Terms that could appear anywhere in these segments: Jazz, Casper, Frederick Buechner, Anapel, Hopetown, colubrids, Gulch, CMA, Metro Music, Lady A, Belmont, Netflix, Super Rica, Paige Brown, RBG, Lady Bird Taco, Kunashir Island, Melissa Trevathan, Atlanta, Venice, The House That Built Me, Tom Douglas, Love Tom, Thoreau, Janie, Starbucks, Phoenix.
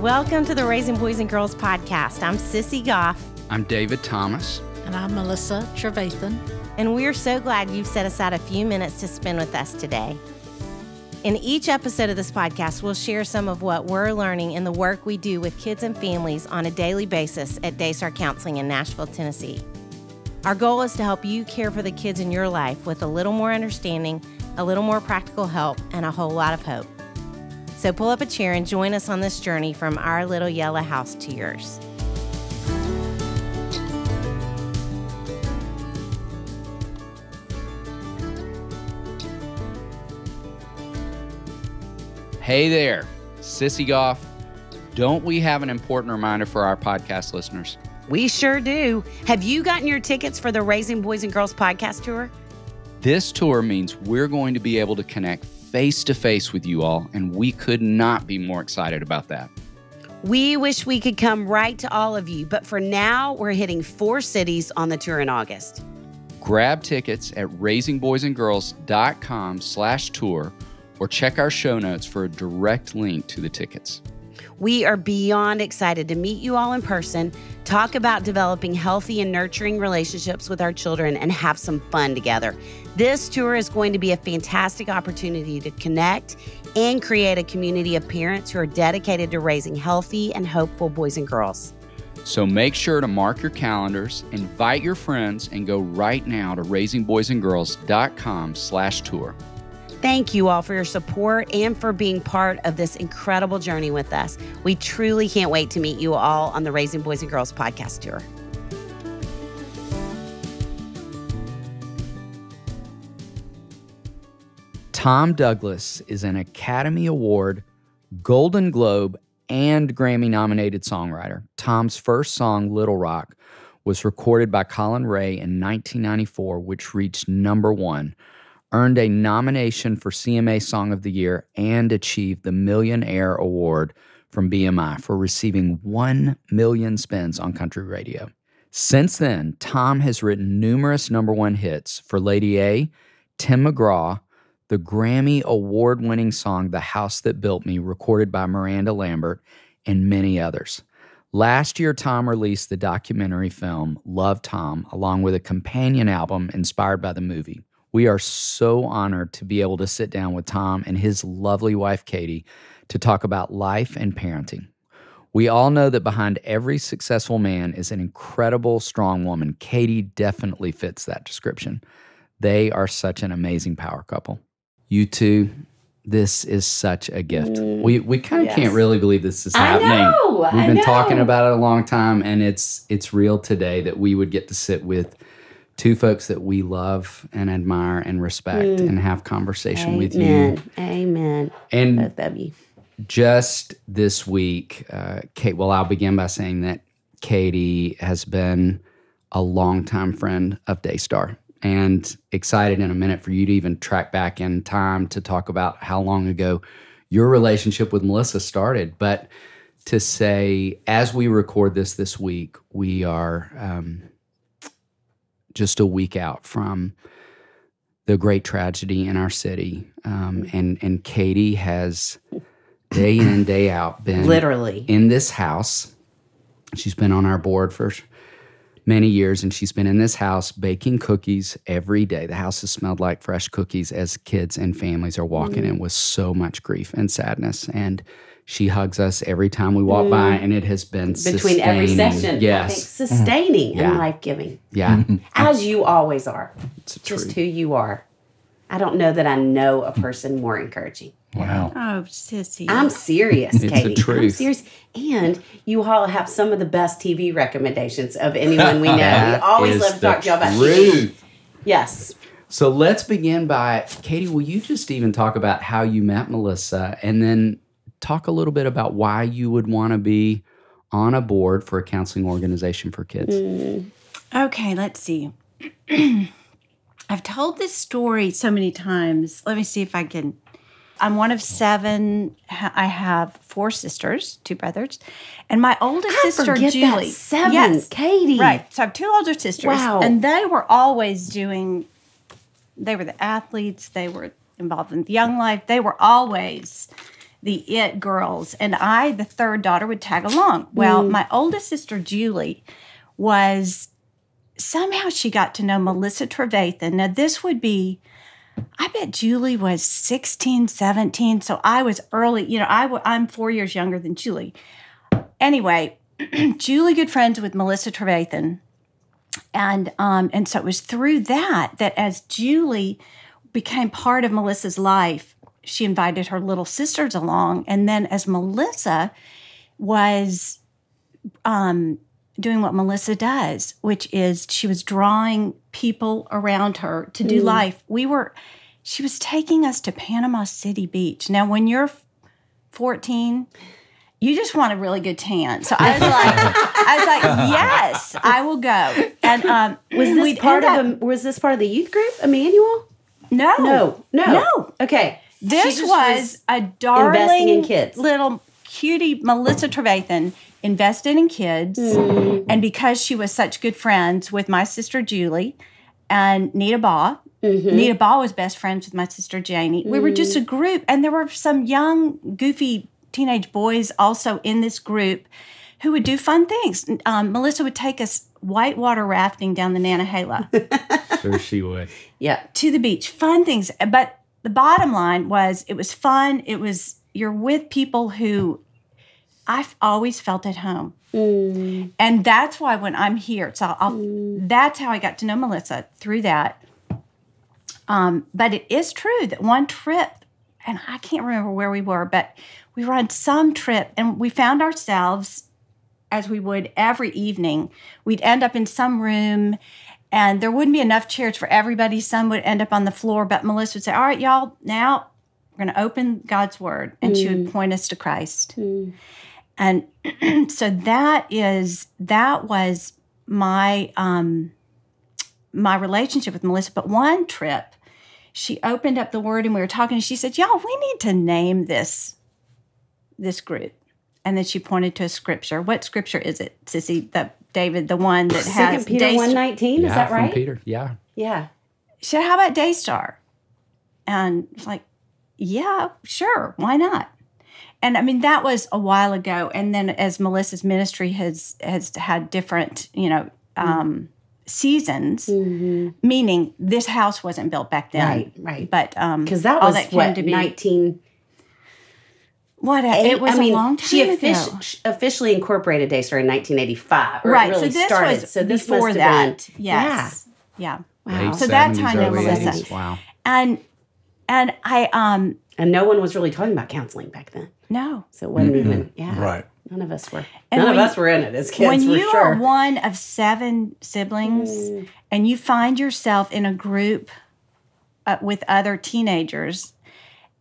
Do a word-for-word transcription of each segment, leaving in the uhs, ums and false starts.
Welcome to the Raising Boys and Girls podcast. I'm Sissy Goff. I'm David Thomas. And I'm Melissa Trevathan. And we're so glad you've set aside a few minutes to spend with us today. In each episode of this podcast, we'll share some of what we're learning in the work we do with kids and families on a daily basis at Daystar Counseling in Nashville, Tennessee. Our goal is to help you care for the kids in your life with a little more understanding, a little more practical help, and a whole lot of hope. So pull up a chair and join us on this journey from our little yellow house to yours. Hey there, Sissy Goff. Don't we have an important reminder for our podcast listeners? We sure do. Have you gotten your tickets for the Raising Boys and Girls podcast tour? This tour means we're going to be able to connect face-to-face with you all, and we could not be more excited about that. We wish we could come right to all of you, but for now, we're hitting four cities on the tour in August. Grab tickets at raising boys and girls dot com slash tour or check our show notes for a direct link to the tickets. We are beyond excited to meet you all in person, talk about developing healthy and nurturing relationships with our children, and have some fun together. This tour is going to be a fantastic opportunity to connect and create a community of parents who are dedicated to raising healthy and hopeful boys and girls. So make sure to mark your calendars, invite your friends, and go right now to raising boys and girls dot com slash tour. Thank you all for your support and for being part of this incredible journey with us. We truly can't wait to meet you all on the Raising Boys and Girls podcast tour. Tom Douglas is an Academy Award, Golden Globe, and Grammy-nominated songwriter. Tom's first song, Little Rock, was recorded by Colin Ray in nineteen ninety-four, which reached number one, earned a nomination for C M A Song of the Year, and achieved the Millionaire Award from B M I for receiving one million spins on country radio. Since then, Tom has written numerous number one hits for Lady A, Tim McGraw, the Grammy award-winning song The House That Built Me, recorded by Miranda Lambert, and many others. Last year, Tom released the documentary film Love Tom, along with a companion album inspired by the movie. We are so honored to be able to sit down with Tom and his lovely wife, Katie, to talk about life and parenting. We all know that behind every successful man is an incredible, strong woman. Katie definitely fits that description. They are such an amazing power couple. You two, this is such a gift. Mm, we we kind of yes. can't really believe this is happening. I know, We've been I know. talking about it a long time, and it's it's real today that we would get to sit with two folks that we love and admire and respect mm. and have conversation Amen. with you. Amen. And both of you. Just this week, uh, Kate, well, I'll begin by saying that Katie has been a longtime friend of Daystar, and excited in a minute for you to even track back in time to talk about how long ago your relationship with Melissa started. But to say, as we record this this week, we are... Um, just a week out from the great tragedy in our city. Um, and, and Katie has day in and day out been literally in this house. She's been on our board for many years, and she's been in this house baking cookies every day. The house has smelled like fresh cookies as kids and families are walking mm. in with so much grief and sadness. And she hugs us every time we walk mm. by, and it has been Between sustaining. every session, yes. I think sustaining yeah. and life-giving. Yeah. As you always are. It's just who you are. I don't know that I know a person more encouraging. Wow. Oh, Sissy. I'm serious, Katie. It's the truth. I'm serious. And you all have some of the best T V recommendations of anyone we know. We always love to talk to y'all about T V. Yes. So let's begin by, Katie, will you just even talk about how you met Melissa, and then talk a little bit about why you would want to be on a board for a counseling organization for kids. Mm. Okay, let's see. I've told this story so many times. Let me see if I can. I'm one of seven. I have four sisters, two brothers, and my oldest I sister, forget Julie. That. Seven, yes, Katie. Right. So I have two older sisters, wow. and they were always doing. They were the athletes. They were involved in the young life. They were always the it girls. And I, the third daughter, would tag along. Well, mm. my oldest sister, Julie, was somehow she got to know Melissa Trevathan. Now, this would be, I bet Julie was sixteen, seventeen. So I was early. You know, I w I'm four years younger than Julie. Anyway, Julie good friends with Melissa Trevathan. And um, and so it was through that that as Julie became part of Melissa's life, she invited her little sisters along. And then as Melissa was um, doing what Melissa does, which is she was drawing people around her to do mm. life, we were, she was taking us to Panama City Beach. Now, when you're fourteen... you just want a really good tan. So I was like, I was like, yes, I will go. And um, was this part of a, was this part of the youth group, Emmanuel? No, no, no, no. Okay, this was, was a darling in kids. Little cutie, Melissa Trevathan invested in kids, mm. and because she was such good friends with my sister Julie and Nita Ba. Mm-hmm. Nita Ba was best friends with my sister Janie. Mm. We were just a group, and there were some young, goofy teenage boys also in this group who would do fun things. Um, Melissa would take us whitewater rafting down the Nantahala. Sure she would. Yeah, to the beach. Fun things. But the bottom line was it was fun. It was, you're with people who I've always felt at home. Mm. And that's why when I'm here, so I'll, I'll, mm. that's how I got to know Melissa, through that. Um, but it is true that one trip, and I can't remember where we were, but we were on some trip, and we found ourselves, as we would every evening, we'd end up in some room, and there wouldn't be enough chairs for everybody. Some would end up on the floor, but Melissa would say, all right, y'all, now we're going to open God's Word, and mm. she would point us to Christ. Mm. And so that is, that was my, um, my relationship with Melissa. But one trip, she opened up the Word, and we were talking, and she said, y'all, we need to name this this group. And then she pointed to a scripture. What scripture is it, Sissy? The David, the one that Second has Peter Daystar. one nineteen, yeah, is that right? Peter, yeah. Yeah. She said, how about Daystar? And I was like, yeah, sure, why not? And I mean, that was a while ago. And then as Melissa's ministry has has had different, you know, um, mm. seasons, mm-hmm. meaning this house wasn't built back then. Right, right. But um, because that was all that what, came to be nineteen. What a, it was I mean, a long time she ago. She officially incorporated Daystar in nineteen eighty-five. Right, it really so this started. Was so this before that. Been, yes. Yeah. Yeah. Wow. So that's how I know Melissa. Wow. And and I um and no one was really talking about counseling back then. No. So it wasn't mm-hmm. even yeah. Right. None of us were. And none of us were in it as kids. When for you sure. are one of seven siblings mm. and you find yourself in a group uh, with other teenagers.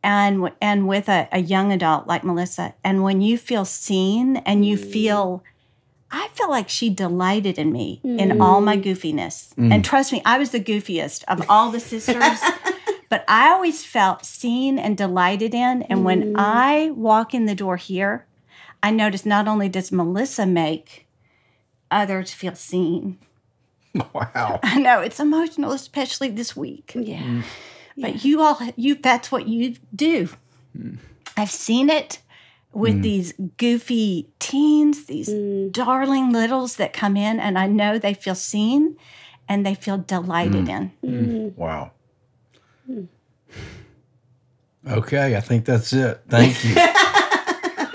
And and with a, a young adult like Melissa, and when you feel seen and you mm. feel, I feel like she delighted in me, mm. in all my goofiness. Mm. And trust me, I was the goofiest of all the sisters, but I always felt seen and delighted in. And mm. when I walk in the door here, I notice not only does Melissa make others feel seen. Wow. I know, it's emotional, especially this week. Yeah. Mm. But you all, you that's what you do. Mm. I've seen it with mm. these goofy teens, these mm. darling littles that come in, and I know they feel seen and they feel delighted mm. in. Mm. Mm. Wow. Mm. Okay, I think that's it. Thank you.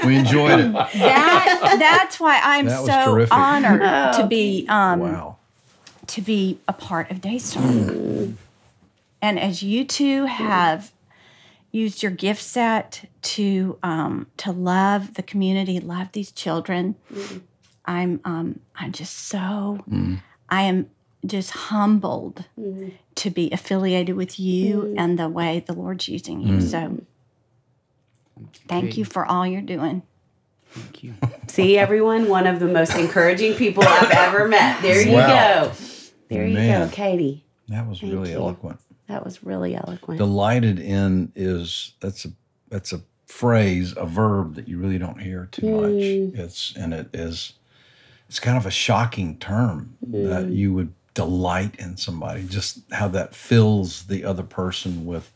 We enjoyed it. That, that's why I'm that so terrific. Honored oh, to be um, wow. to be a part of Daystar. Mm. And as you two have used your gift set to um, to love the community, love these children, mm. I'm um, I'm just so mm. I am just humbled mm. to be affiliated with you mm. and the way the Lord's using you. Mm. So, thank you for all you're doing. Thank you. See, everyone, one of the most encouraging people I've ever met. There you wow. go. There you Man. Go, Katie. That was thank really you. Eloquent. That was really eloquent. Delighted in is, that's a that's a phrase, a verb that you really don't hear too mm. much. It's and it is, it's kind of a shocking term mm. that you would delight in somebody, just how that fills the other person with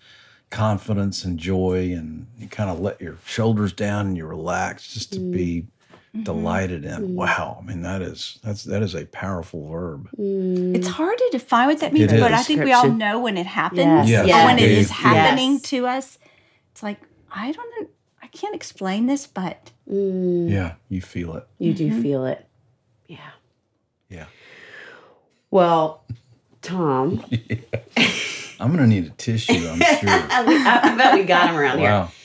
confidence and joy, and you kind of let your shoulders down and you relax just to mm. be mm-hmm. delighted in. Mm. Wow. I mean, that is, that's, that is a powerful verb. Mm. It's hard to define what that means, it but is. I think we all know when it happens, yes. Yes. Yes. when it is happening yes. to us. It's like, I don't know. I can't explain this, but. Mm. Yeah. You feel it. You mm-hmm. do feel it. Yeah. Yeah. Well, Tom. Yes. I'm going to need a tissue, I'm sure. I bet we got him around wow. here.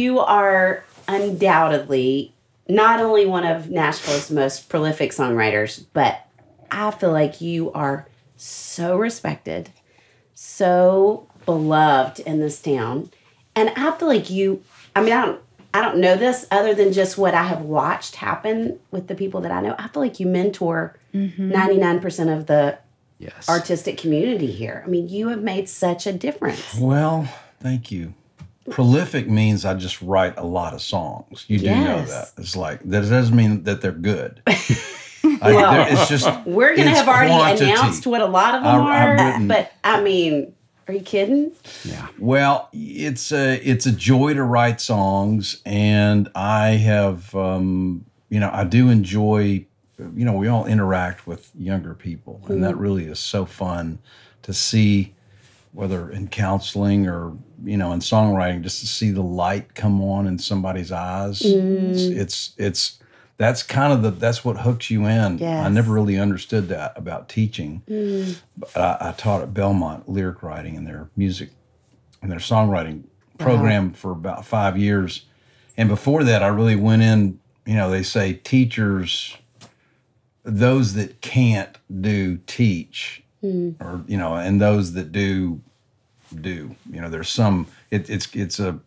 You are undoubtedly not only one of Nashville's most prolific songwriters, but I feel like you are so respected, so beloved in this town. And I feel like you, I mean, I don't, I don't know this other than just what I have watched happen with the people that I know. I feel like you mentor mm-hmm. ninety-nine percent of the yes. artistic community here. I mean, you have made such a difference. Well, thank you. Prolific means I just write a lot of songs. You do yes. know that. It's like, that doesn't mean that they're good. I, well, it's just, we're going to have already quantity. announced what a lot of them I, are, I but I mean... Are you kidding? Yeah. Well, it's a it's a joy to write songs, and I have, um, you know, I do enjoy, you know, we all interact with younger people, and mm-hmm. that really is so fun to see, whether in counseling or, you know, in songwriting, just to see the light come on in somebody's eyes. Mm. It's, it's it's that's kind of the that's what hooks you in. Yes. I never really understood that about teaching. Mm. But I, I taught at Belmont lyric writing in their music and their songwriting program wow. for about five years. And before that, I really went in, you know, they say teachers, those that can't do teach mm. or, you know, and those that do, do, you know, there's some, it, it's, it's a,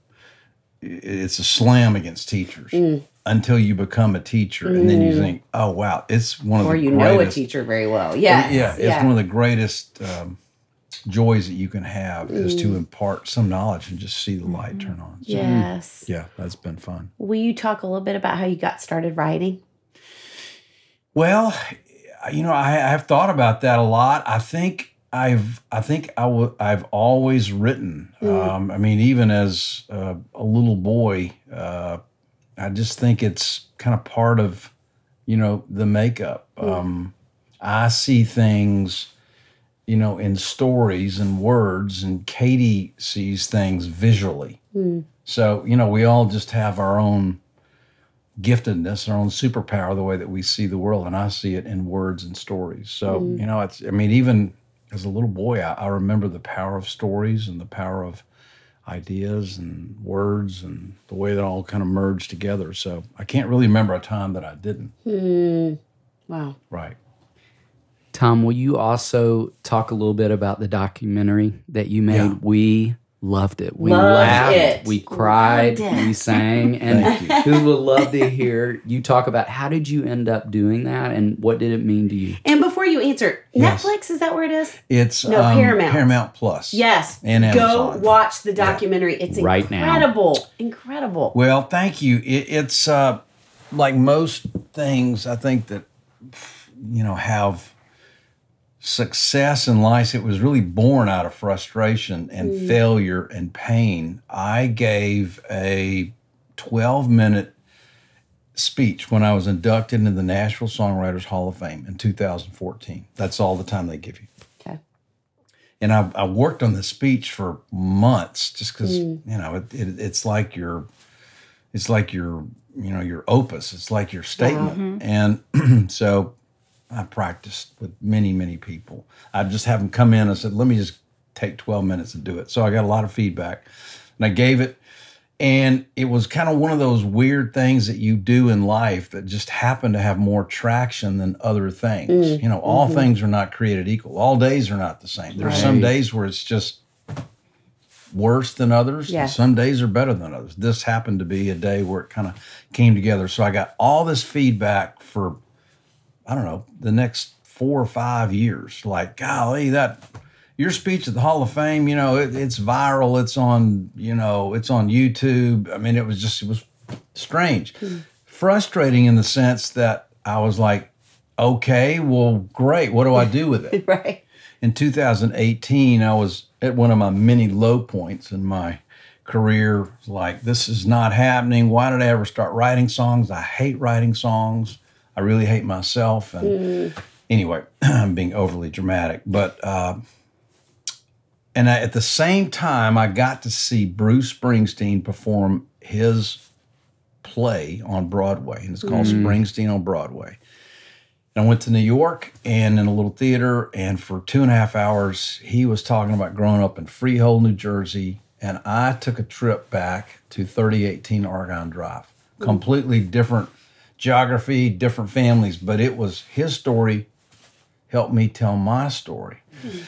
it's a slam against teachers. Mm. Until you become a teacher, mm. and then you think, oh, wow, it's one of or the greatest. Or you know a teacher very well. Yes. Yeah, it's yeah. one of the greatest um, joys that you can have mm. is to impart some knowledge and just see the light mm. turn on. So, yes. Yeah, that's been fun. Will you talk a little bit about how you got started writing? Well, you know, I have thought about that a lot. I think I've I think I w I've always written. Mm. Um, I mean, even as uh, a little boy, uh, I just think it's kind of part of, you know, the makeup. Mm. Um, I see things, you know, in stories and words, and Katie sees things visually. Mm. So, you know, we all just have our own giftedness, our own superpower, the way that we see the world, and I see it in words and stories. So, mm. you know, it's, I mean, even as a little boy, I, I remember the power of stories and the power of ideas and words and the way that all kind of merged together. So I can't really remember a time that I didn't. Mm. Wow. Right. Tom, will you also talk a little bit about the documentary that you made? Yeah. We loved it. We loved laughed. It. We cried. We sang. And we would love to hear you talk about how did you end up doing that and what did it mean to you? And before you answer, yes. Netflix, is that where it is? It's no, um, Paramount. Paramount Plus. Yes. And Amazon. Go watch the documentary. Yeah. It's right incredible. Now. Incredible. Well, thank you. It, it's uh, like most things, I think that, you know, have success in life, it was really born out of frustration and mm. failure and pain. I gave a twelve minute speech when I was inducted into the Nashville Songwriters Hall of Fame in two thousand fourteen. That's all the time they give you. Okay. And I, I worked on this speech for months just because, mm. you know, it, it, it's like your, it's like your, you know, your opus. It's like your statement. Mm -hmm. And so I practiced with many, many people. I just have them come in and said, let me just take twelve minutes and do it. So I got a lot of feedback and I gave it. And it was kind of one of those weird things that you do in life that just happen to have more traction than other things. Mm. You know, all mm-hmm. things are not created equal. All days are not the same. There's right. some days where it's just worse than others. Yeah. And some days are better than others. This happened to be a day where it kind of came together. So I got all this feedback for I don't know, the next four or five years. Like, golly, that your speech at the Hall of Fame, you know, it, it's viral. It's on, you know, it's on YouTube. I mean, it was just, it was strange. Mm. Frustrating in the sense that I was like, okay, well, great. What do I do with it? Right. in two thousand eighteen, I was at one of my many low points in my career. Like, this is not happening. Why did I ever start writing songs? I hate writing songs. I really hate myself. And mm. anyway, I'm being overly dramatic. But uh, and I, at the same time, I got to see Bruce Springsteen perform his play on Broadway, and it's called mm. Springsteen on Broadway. I went to New York and in a little theater, and for two and a half hours, he was talking about growing up in Freehold, New Jersey, and I took a trip back to thirty eighteen Argonne Drive. Mm. Completely different geography, different families, but it was his story helped me tell my story. Mm.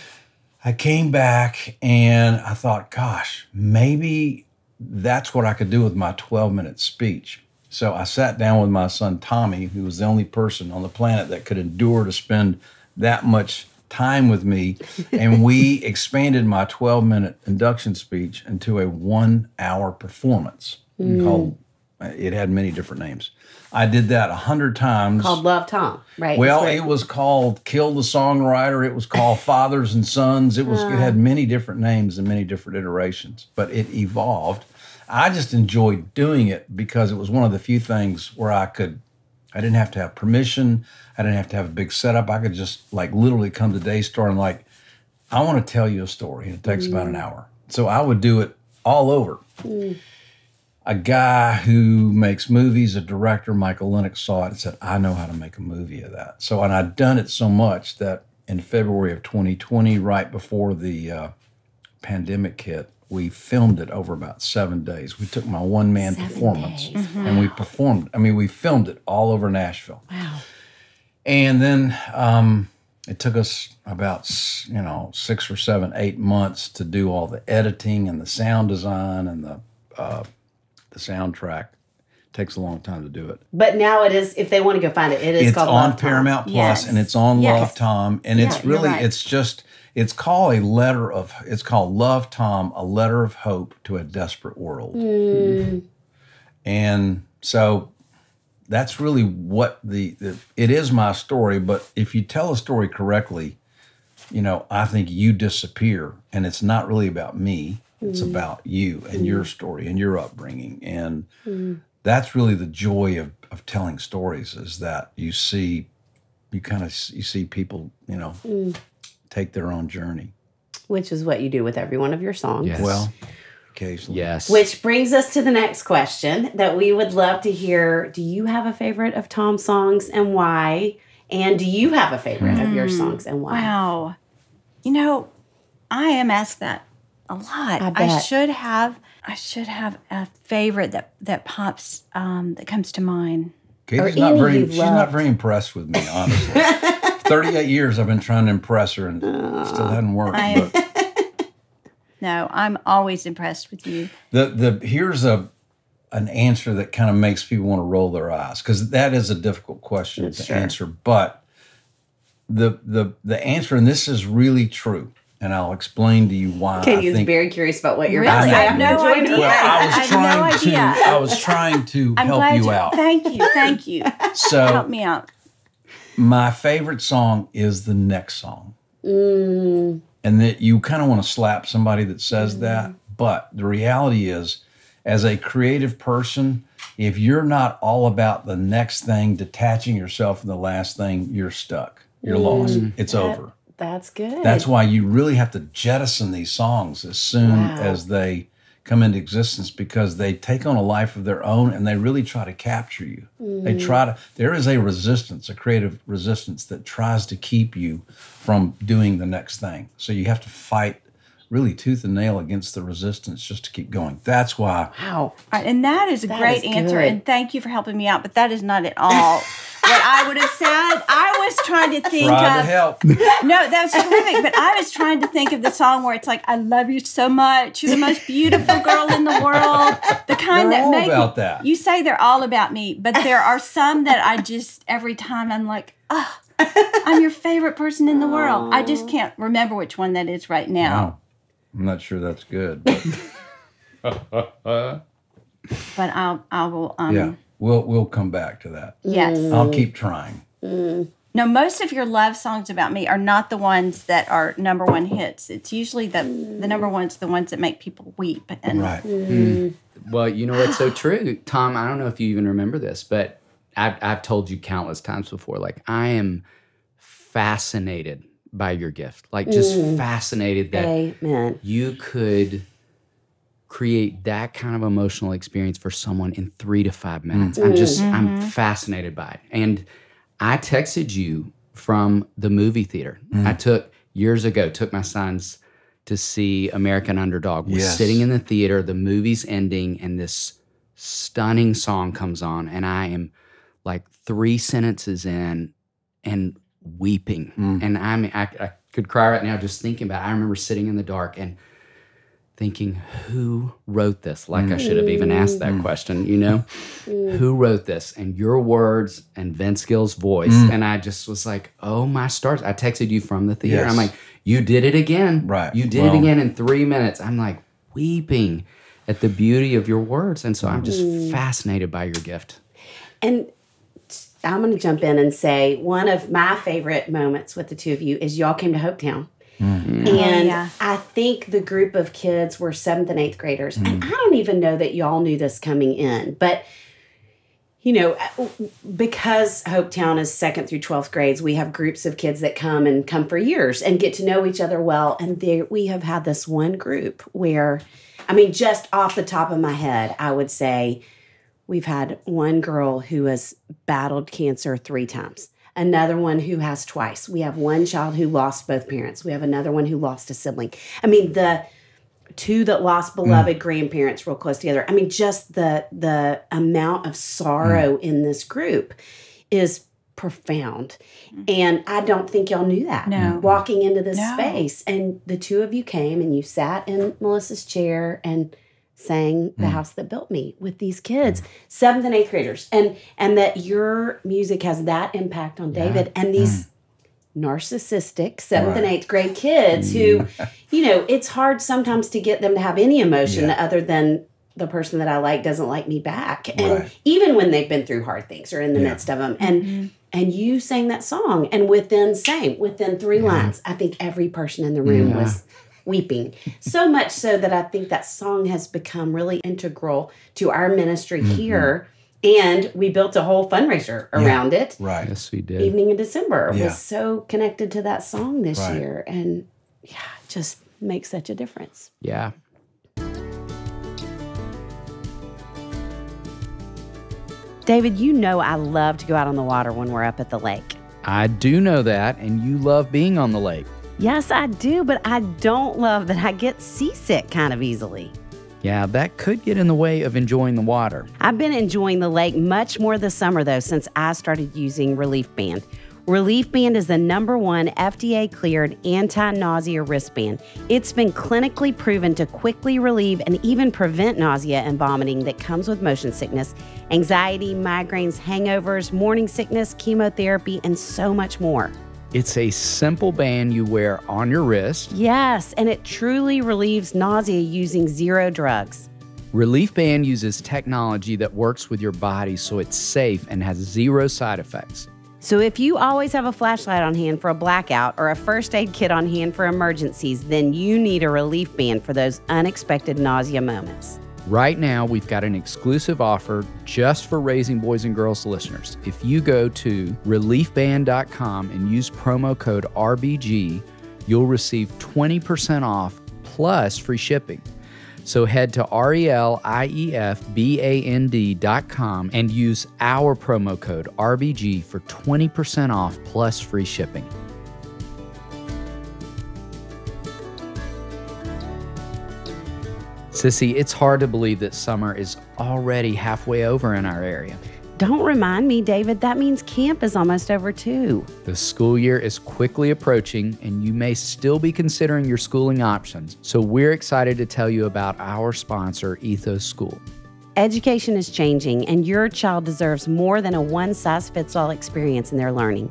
I came back and I thought, gosh, maybe that's what I could do with my twelve minute speech. So I sat down with my son, Tommy, who was the only person on the planet that could endure to spend that much time with me. And we expanded my twelve minute induction speech into a one hour performance mm. called, it had many different names. I did that a hundred times. Called Love Tom, right? Well, right. It was called Kill the Songwriter. It was called Fathers and Sons. It was, uh. it had many different names and many different iterations, but it evolved. I just enjoyed doing it because it was one of the few things where I could, I didn't have to have permission. I didn't have to have a big setup. I could just like literally come to Daystar and like, I want to tell you a story. And it takes mm. about an hour. So I would do it all over. Mm. A guy who makes movies, a director, Michael Lennox, saw it and said, I know how to make a movie of that. So, and I'd done it so much that in February of twenty twenty, right before the uh, pandemic hit, we filmed it over about seven days. We took my one-man performance mm-hmm. and we performed. I mean, we filmed it all over Nashville. Wow. And then um, it took us about, you know, six or seven, eight months to do all the editing and the sound design and the, uh, the soundtrack. It takes a long time to do it. But now it is, if they want to go find it, it is it's called on Love Paramount Tom. Plus, yes. and it's on yes. Love Tom. And yeah, it's really, right. it's just... It's called a letter of, it's called Love Tom, a letter of hope to a desperate world. Mm. And so that's really what the, the, it is my story, but if you tell a story correctly, you know, I think you disappear and it's not really about me. Mm. It's about you and mm. your story and your upbringing. And mm. that's really the joy of, of telling stories is that you see, you kind of, you see people, you know, mm. take their own journey. Which is what you do with every one of your songs. Yes. Well, occasionally. Yes. Which brings us to the next question that we would love to hear. Do you have a favorite of Tom's songs and why? And do you have a favorite mm. of your songs and why? Wow. You know, I am asked that a lot. I, bet. I should have I should have a favorite that, that pops, um, that comes to mind. Katie's not very, she's not very impressed with me, honestly. thirty-eight years I've been trying to impress her and Aww. Still hadn't worked. I, but. No, I'm always impressed with you. The the here's a an answer that kind of makes people want to roll their eyes because that is a difficult question That's to true. Answer. But the the the answer, and this is really true, and I'll explain to you why. Katie is very curious about what you're really? Saying. I have no idea. Well, I was I trying no to I was trying to I'm help you, you out. Thank you, thank you. So help me out. My favorite song is the next song. Mm. And that you kind of want to slap somebody that says mm. that. But the reality is, as a creative person, if you're not all about the next thing, detaching yourself from the last thing, you're stuck. You're mm. lost. It's that, over. That's good. That's why you really have to jettison these songs as soon wow. as they come into existence because they take on a life of their own and they really try to capture you. Mm. They try to, there is a resistance, a creative resistance that tries to keep you from doing the next thing. So you have to fight really tooth and nail against the resistance just to keep going. That's why. Wow. Right, and that is a that great is answer. Good. And thank you for helping me out, but that is not at all what I would have said. I was trying to think Try of to help. No, that's terrific. But I was trying to think of the song where it's like, I love you so much. You're the most beautiful girl in the world. The kind they're that make about me, that. You say they're all about me, but there are some that I just every time I'm like, oh, I'm your favorite person in the world. Aww. I just can't remember which one that is right now. Wow. I'm not sure that's good. But, but I'll I will um yeah. We'll, we'll come back to that. Yes. I'll keep trying. Mm. No, most of your love songs about me are not the ones that are number one hits. It's usually the mm. the number ones, the ones that make people weep. And right. Mm. Well, you know what's so true, Tom? I don't know if you even remember this, but I've, I've told you countless times before, like, I am fascinated by your gift. Like, just mm. fascinated that Amen. You could create that kind of emotional experience for someone in three to five minutes. Mm. I'm just, mm-hmm. I'm fascinated by it. And I texted you from the movie theater. Mm. I took, years ago, took my sons to see American Underdog. We're yes. sitting in the theater, the movie's ending, and this stunning song comes on, and I am like three sentences in and weeping. Mm. And I'm, I, I could cry right now just thinking about it. I remember sitting in the dark and thinking, who wrote this? Like, mm. I should have even asked that mm. question, you know? Mm. Who wrote this? And your words and Vince Gill's voice. Mm. And I just was like, oh my stars. I texted you from the theater. Yes. I'm like, you did it again. Right. You did well, it again in three minutes. I'm like weeping at the beauty of your words. And so I'm just mm. fascinated by your gift. And I'm going to jump in and say, one of my favorite moments with the two of you is y'all came to Hopetown. Mm-hmm. And oh, yeah. I think the group of kids were seventh and eighth graders. Mm-hmm. And I don't even know that y'all knew this coming in. But, you know, because Hopetown is second through twelfth grades, we have groups of kids that come and come for years and get to know each other well. And there, we have had this one group where, I mean, just off the top of my head, I would say we've had one girl who has battled cancer three times. Another one who has twice. We have one child who lost both parents. We have another one who lost a sibling. I mean, the two that lost beloved mm. grandparents real close together. I mean, just the the amount of sorrow mm. in this group is profound. Mm. And I don't think y'all knew that. No. Walking into this no. space. And the two of you came and you sat in Melissa's chair and sang The mm. House That Built Me with these kids, seventh and eighth graders, and and that your music has that impact on yeah. David and these mm. narcissistic seventh right. and eighth grade kids who, you know, it's hard sometimes to get them to have any emotion yeah. other than the person that I like doesn't like me back, and right. even when they've been through hard things or in the yeah. midst of them, and mm-hmm. and you sang that song, and within same within three yeah. lines, I think every person in the room yeah. was weeping. So much so that I think that song has become really integral to our ministry mm-hmm. here. And we built a whole fundraiser around yeah, it. Right. Yes, we did. Evening in December yeah. was so connected to that song this right. year. And yeah, just makes such a difference. Yeah. David, you know I love to go out on the water when we're up at the lake. I do know that. And you love being on the lake. Yes, I do, but I don't love that I get seasick kind of easily. Yeah, that could get in the way of enjoying the water. I've been enjoying the lake much more this summer, though, since I started using Relief Band. Relief Band is the number one F D A-cleared anti-nausea wristband. It's been clinically proven to quickly relieve and even prevent nausea and vomiting that comes with motion sickness, anxiety, migraines, hangovers, morning sickness, chemotherapy, and so much more. It's a simple band you wear on your wrist. Yes, and it truly relieves nausea using zero drugs. Relief Band uses technology that works with your body so it's safe and has zero side effects. So if you always have a flashlight on hand for a blackout or a first aid kit on hand for emergencies, then you need a Relief Band for those unexpected nausea moments. Right now, we've got an exclusive offer just for Raising Boys and Girls listeners. If you go to relief band dot com and use promo code R B G, you'll receive twenty percent off plus free shipping. So head to R E L I E F B A N D dot com and use our promo code R B G for twenty percent off plus free shipping. Sissy, it's hard to believe that summer is already halfway over in our area. Don't remind me, David. That means camp is almost over, too. The school year is quickly approaching, and you may still be considering your schooling options. So we're excited to tell you about our sponsor, Ethos School. Education is changing, and your child deserves more than a one-size-fits-all experience in their learning.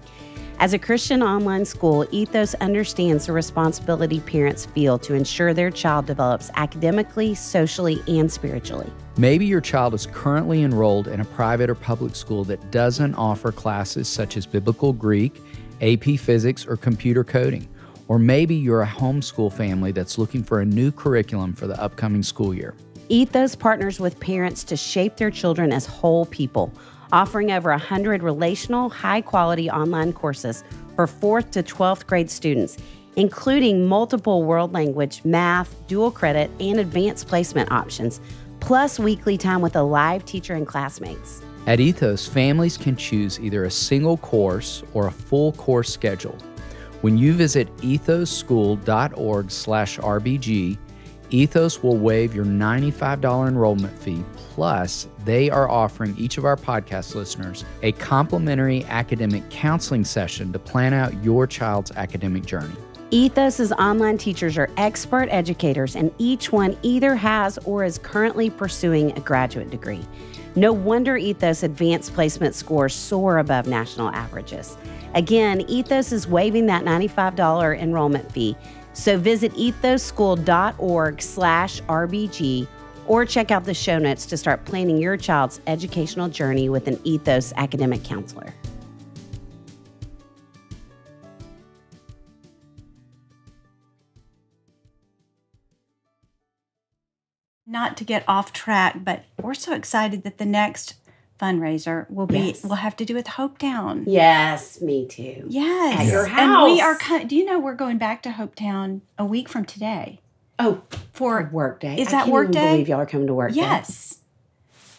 As a Christian online school, Ethos understands the responsibility parents feel to ensure their child develops academically, socially, and spiritually. Maybe your child is currently enrolled in a private or public school that doesn't offer classes such as Biblical Greek, A P Physics, or computer coding. Or maybe you're a homeschool family that's looking for a new curriculum for the upcoming school year. Ethos partners with parents to shape their children as whole people, offering over one hundred relational, high-quality online courses for fourth to twelfth grade students, including multiple world language, math, dual credit, and advanced placement options, plus weekly time with a live teacher and classmates. At Ethos, families can choose either a single course or a full course schedule. When you visit ethos school dot org slash R B G, Ethos will waive your ninety-five dollar enrollment fee, plus they are offering each of our podcast listeners a complimentary academic counseling session to plan out your child's academic journey. Ethos's online teachers are expert educators, and each one either has or is currently pursuing a graduate degree. No wonder Ethos advanced placement scores soar above national averages. Again, Ethos is waiving that ninety-five dollar enrollment fee. So visit ethos school dot org slash R B G or check out the show notes to start planning your child's educational journey with an Ethos academic counselor. Not to get off track, but we're so excited that the next fundraiser will be, yes. we'll have to do with Hopetown. Yes, me too. Yes. At your house. And we are, do you know we're going back to Hopetown a week from today? Oh, for, for work day. Is I that work day? I can't believe y'all are coming to work yes. day.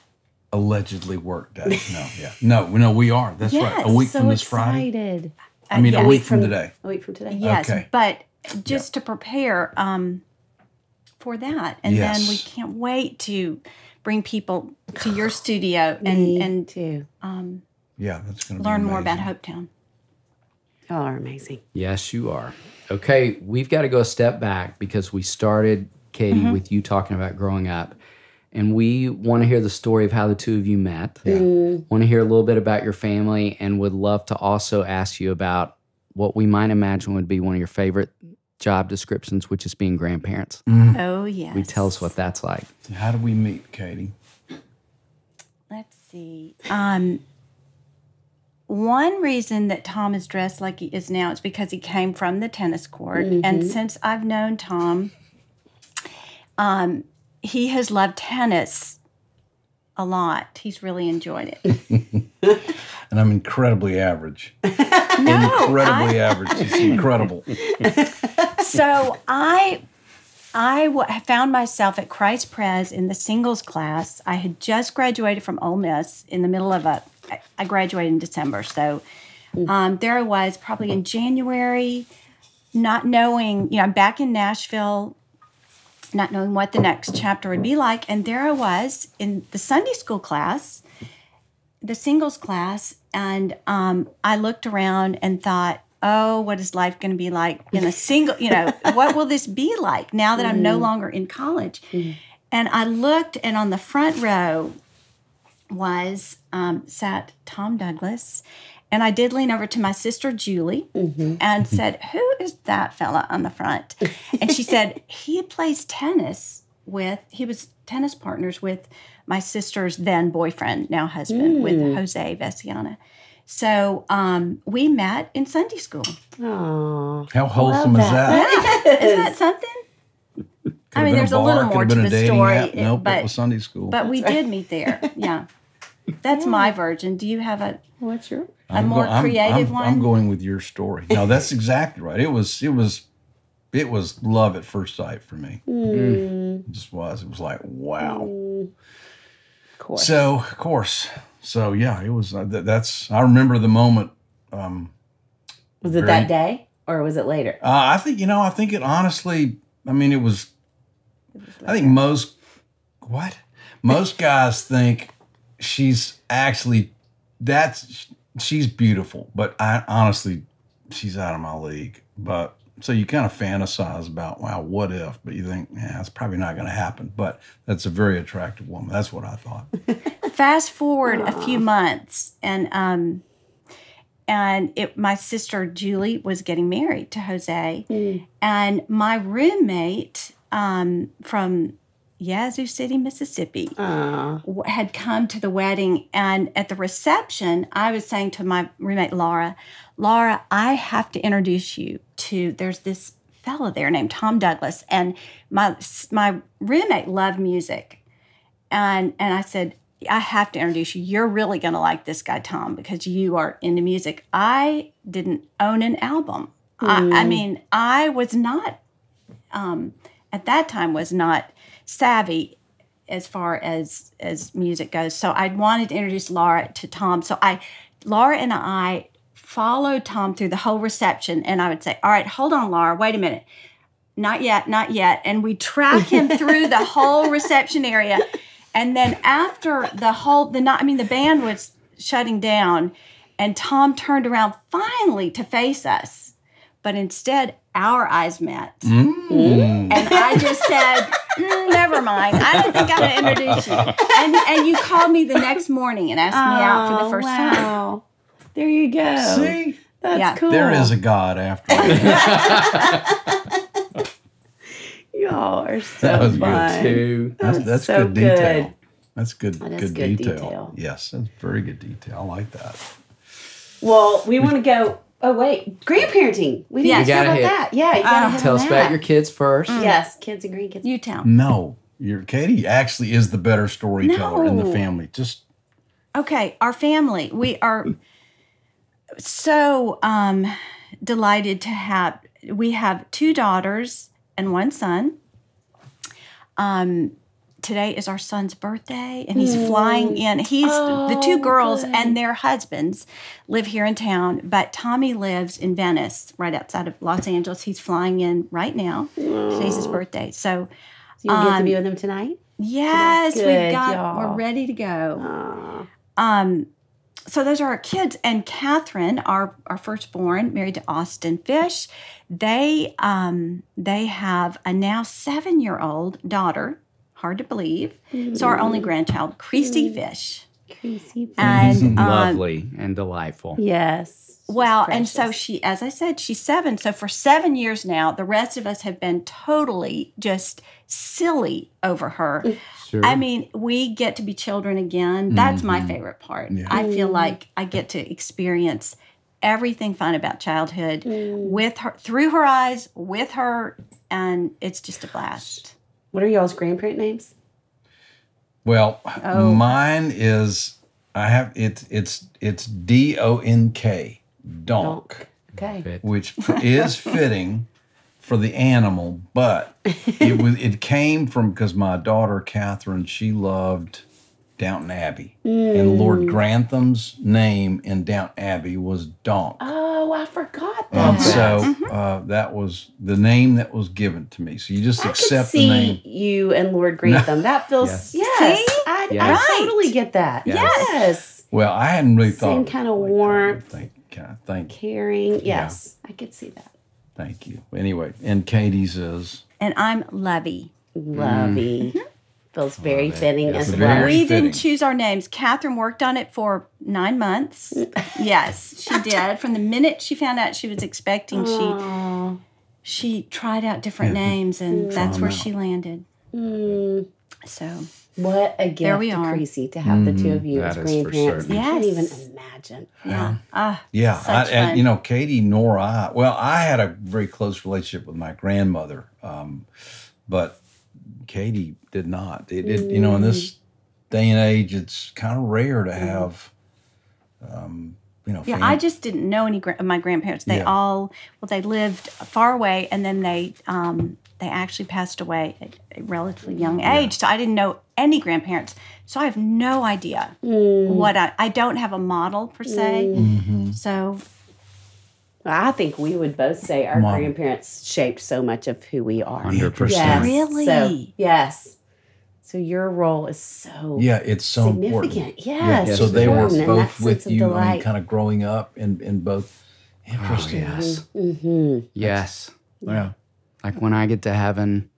Allegedly work day. No, yeah. No, no, we are. That's yes, right. A week so from this excited. Friday. I mean, uh, yes. a week from, from today. A week from today. Yes, okay. But just yeah. to prepare um, for that. And yes. then we can't wait to bring people to your studio and and to um, yeah, that's gonna learn more about Hopetown. Y'all are amazing. Yes, you are. Okay, we've got to go a step back because we started, Katie, mm-hmm. with you talking about growing up, and we want to hear the story of how the two of you met. Yeah. Mm. Want to hear a little bit about your family, and would love to also ask you about what we might imagine would be one of your favorite job descriptions, which is being grandparents. Mm. Oh, yes. We tell us what that's like. How do we meet, Katie? Let's see. Um, one reason that Tom is dressed like he is now is because he came from the tennis court. Mm-hmm. And since I've known Tom, um, he has loved tennis a lot. He's really enjoyed it. And I'm incredibly average. No, incredibly I, average. It's incredible. So I, I w found myself at Christ Pres in the singles class. I had just graduated from Ole Miss in the middle of a. I graduated in December, so um, there I was, probably in January, not knowing. You know, I'm back in Nashville, not knowing what the next chapter would be like, and there I was in the Sunday school class, the singles class, and um, I looked around and thought, oh, what is life going to be like in a single, you know, what will this be like now that mm. I'm no longer in college? Mm. And I looked, and on the front row was, um, sat Tom Douglas, and I did lean over to my sister, Julie, mm-hmm. and said, who is that fella on the front? And she said, he plays tennis with, he was tennis partners with my sister's then boyfriend, now husband, mm. with Jose Vesiana. So um, we met in Sunday school. Aww. How wholesome is that? Yeah. Isn't that something? Could I mean, there's a, bar, a little more to the story. App. Nope, but, it was Sunday school. But That's we right. did meet there. Yeah. That's yeah. my version. Do you have a what's your a more go, I'm, creative I'm, one? I'm going with your story. No, that's exactly right. It was it was it was love at first sight for me. Mm. It just was. It was like wow. Mm. Of course. So of course. So yeah, it was. Uh, th that's. I remember the moment. Um, was it very, that day, or was it later? Uh, I think you know. I think it honestly. I mean, it was. It was I think most. What most guys think, she's actually. That's she's beautiful, but I honestly, she's out of my league. But so you kind of fantasize about wow, what if? But you think, yeah, it's probably not going to happen. But that's a very attractive woman. That's what I thought. Fast forward Aww. a few months, and um, And it, my sister Julie was getting married to Jose. Mm. And my roommate um, from Yazoo City, Mississippi, Aww. had come to the wedding. And at the reception, I was saying to my roommate, Laura, Laura, I have to introduce you to, there's this fella there named Tom Douglas. And my my roommate loved music. And, and I said, I have to introduce you. You're really going to like this guy, Tom, because you are into music. I didn't own an album. Mm. I, I mean, I was not, um, at that time, was not savvy as far as, as music goes. So I wanted to introduce Laura to Tom. So I, Laura and I followed Tom through the whole reception. And I would say, all right, hold on, Laura, wait a minute. Not yet, not yet. And we track him through the whole reception area. And then after the whole, the night, I mean, the band was shutting down, and Tom turned around finally to face us, but instead our eyes met, mm. Mm. and I just said, mm, "Never mind. I don't think I'm going to introduce you." And and you called me the next morning and asked oh, me out for the first wow. time. There you go. See, that's yeah. cool. There is a God after all. Y'all are so that was fun. Good too. That that's, was that's so good detail. Good. That's good. That good, good detail. detail. Yes, that's very good detail. I like that. Well, we, we want to go. Oh wait, grandparenting. We didn't talk about hit. that. Yeah, you gotta uh, tell us about your kids first. Mm. Yes, kids and grandkids. You tell. No, your Katie actually is the better storyteller no. in the family. Just okay. Our family. We are so um, delighted to have. We have two daughters and one son. Um, today is our son's birthday, and he's mm. flying in. He's oh, the two girls good. and their husbands live here in town, but Tommy lives in Venice, right outside of Los Angeles. He's flying in right now. Aww. Today's his birthday, so, so you um, get to be with him tonight. Yes, good, we've got. We're ready to go. Um, so those are our kids, and Catherine, our our firstborn, married to Austin Fish. They um, they have a now seven-year-old daughter, hard to believe. Mm-hmm. So our only grandchild, Creasy Fish. Creasy Fish. And, um, lovely and delightful. Yes. Well, and so she, as I said, she's seven. So for seven years now, the rest of us have been totally just silly over her. Sure. I mean, we get to be children again. That's mm-hmm. my favorite part. Yeah. I feel like I get to experience everything fun about childhood mm. with her, through her eyes, with her, and it's just a blast. What are y'all's grandparent names? Well, oh. mine is I have it's it's it's D O N K, Donk, okay, which is fitting for the animal, but it was it came from because my daughter Catherine, she loved Downton Abbey. Mm. And Lord Grantham's name in Downton Abbey was Donk. Oh, I forgot that. And so mm-hmm. uh, that was the name that was given to me. So you just I accept could see the name. You and Lord Grantham. No. That feels, yes. yes. See? I, yes. I totally get that. Yes. yes. Well, I hadn't really thought. Same kind of warmth. Thank you. Caring. Yes. Yeah. I could see that. Thank you. Anyway, and Katie's is? And I'm Lovey. Lovey. Mm. Feels very fitting as well. We didn't choose our names. Catherine worked on it for nine months. Yes, she did. From the minute she found out she was expecting, Aww. she she tried out different yeah. names, and mm. that's where she landed. Mm. So what a gift, there we are. Creasy, to have mm, the two of you as grandparents. Yes. I can't even imagine. Yeah, yeah. Oh, yeah. I, and, you know, Katie nor I. Well, I had a very close relationship with my grandmother, um, but. Katie did not. It, it, you know, in this day and age, it's kind of rare to have, um, you know. Yeah, family. I just didn't know any gra of my grandparents. They yeah. all, well, they lived far away, and then they um, they actually passed away at a relatively young age. Yeah. So I didn't know any grandparents. So I have no idea mm. what I, I don't have a model, per se. Mm-hmm. So. I think we would both say our Mom. grandparents shaped so much of who we are. one hundred percent. Yes. Really? So, yes. So your role is so Yeah, it's so significant. Important. Yes. yes. So they were both with you and kind of growing up in, in both. Interesting. Oh, yes. Mm-hmm. Yes. Yeah. Like when I get to heaven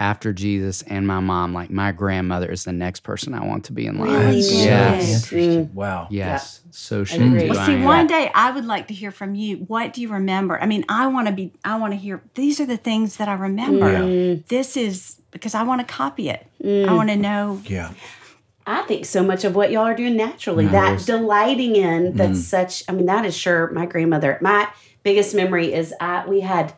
after Jesus and my mom, like my grandmother is the next person I want to be in life. Really? Yes. Yes. Wow. Yes. Yep. So she well, see, one day I would like to hear from you. What do you remember? I mean, I want to be, I want to hear, these are the things that I remember. Mm. This is, because I want to copy it. Mm. I want to know. Yeah. I think so much of what y'all are doing naturally, nice. that delighting in, that's mm. such, I mean, that is sure my grandmother. My biggest memory is I we had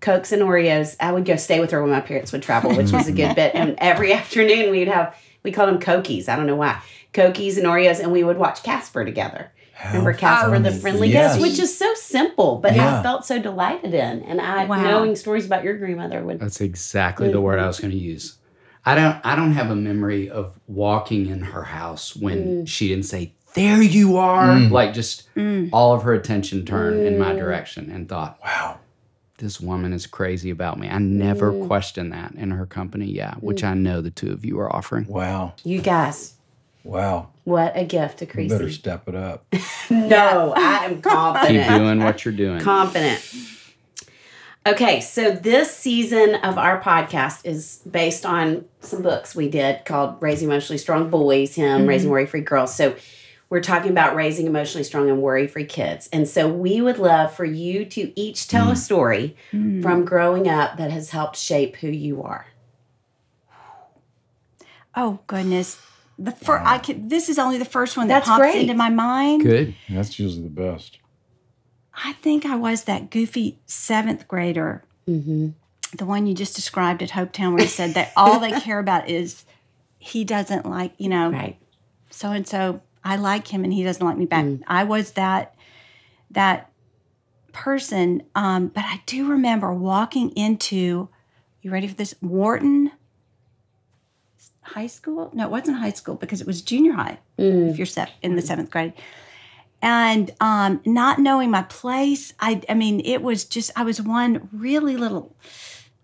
Cokes and Oreos. I would go stay with her when my parents would travel, which was a good bit. And every afternoon we'd have, we called them Cokies. I don't know why. Cokies and Oreos, and we would watch Casper together. How Remember Casper, oh, the Friendly yes. Ghost, which is so simple, but yeah. I felt so delighted in. And I, wow. knowing stories about your grandmother would. That's exactly mm. the word I was going to use. I don't I don't have a memory of walking in her house when mm. she didn't say, there you are. Mm. Like just mm. all of her attention turned mm. in my direction and thought, wow, this woman is crazy about me. I never mm. questioned that in her company. Yeah, which mm. I know the two of you are offering. Wow. You guys. Wow. What a gift to Creasy. You better step it up. No, I am confident. Keep doing what you're doing. Confident. Okay, so this season of our podcast is based on some books we did called Raising Emotionally Strong Boys, Him, mm-hmm. Raising Worry-Free Girls. So we're talking about raising emotionally strong and worry-free kids. And so we would love for you to each tell mm. a story mm. from growing up that has helped shape who you are. Oh, goodness. The fir- wow. I could, this is only the first one that That's pops great. into my mind. Good. That's usually the best. I think I was that goofy seventh grader, mm-hmm. the one you just described at Hopetown where you said that all they care about is he doesn't like, you know, right. so-and-so, I like him and he doesn't like me back. Mm. I was that that person, um, but I do remember walking into, you ready for this, Wharton High School? No, it wasn't high school because it was junior high mm. if you're in the seventh grade. And um, not knowing my place, I, I mean, it was just, I was one really little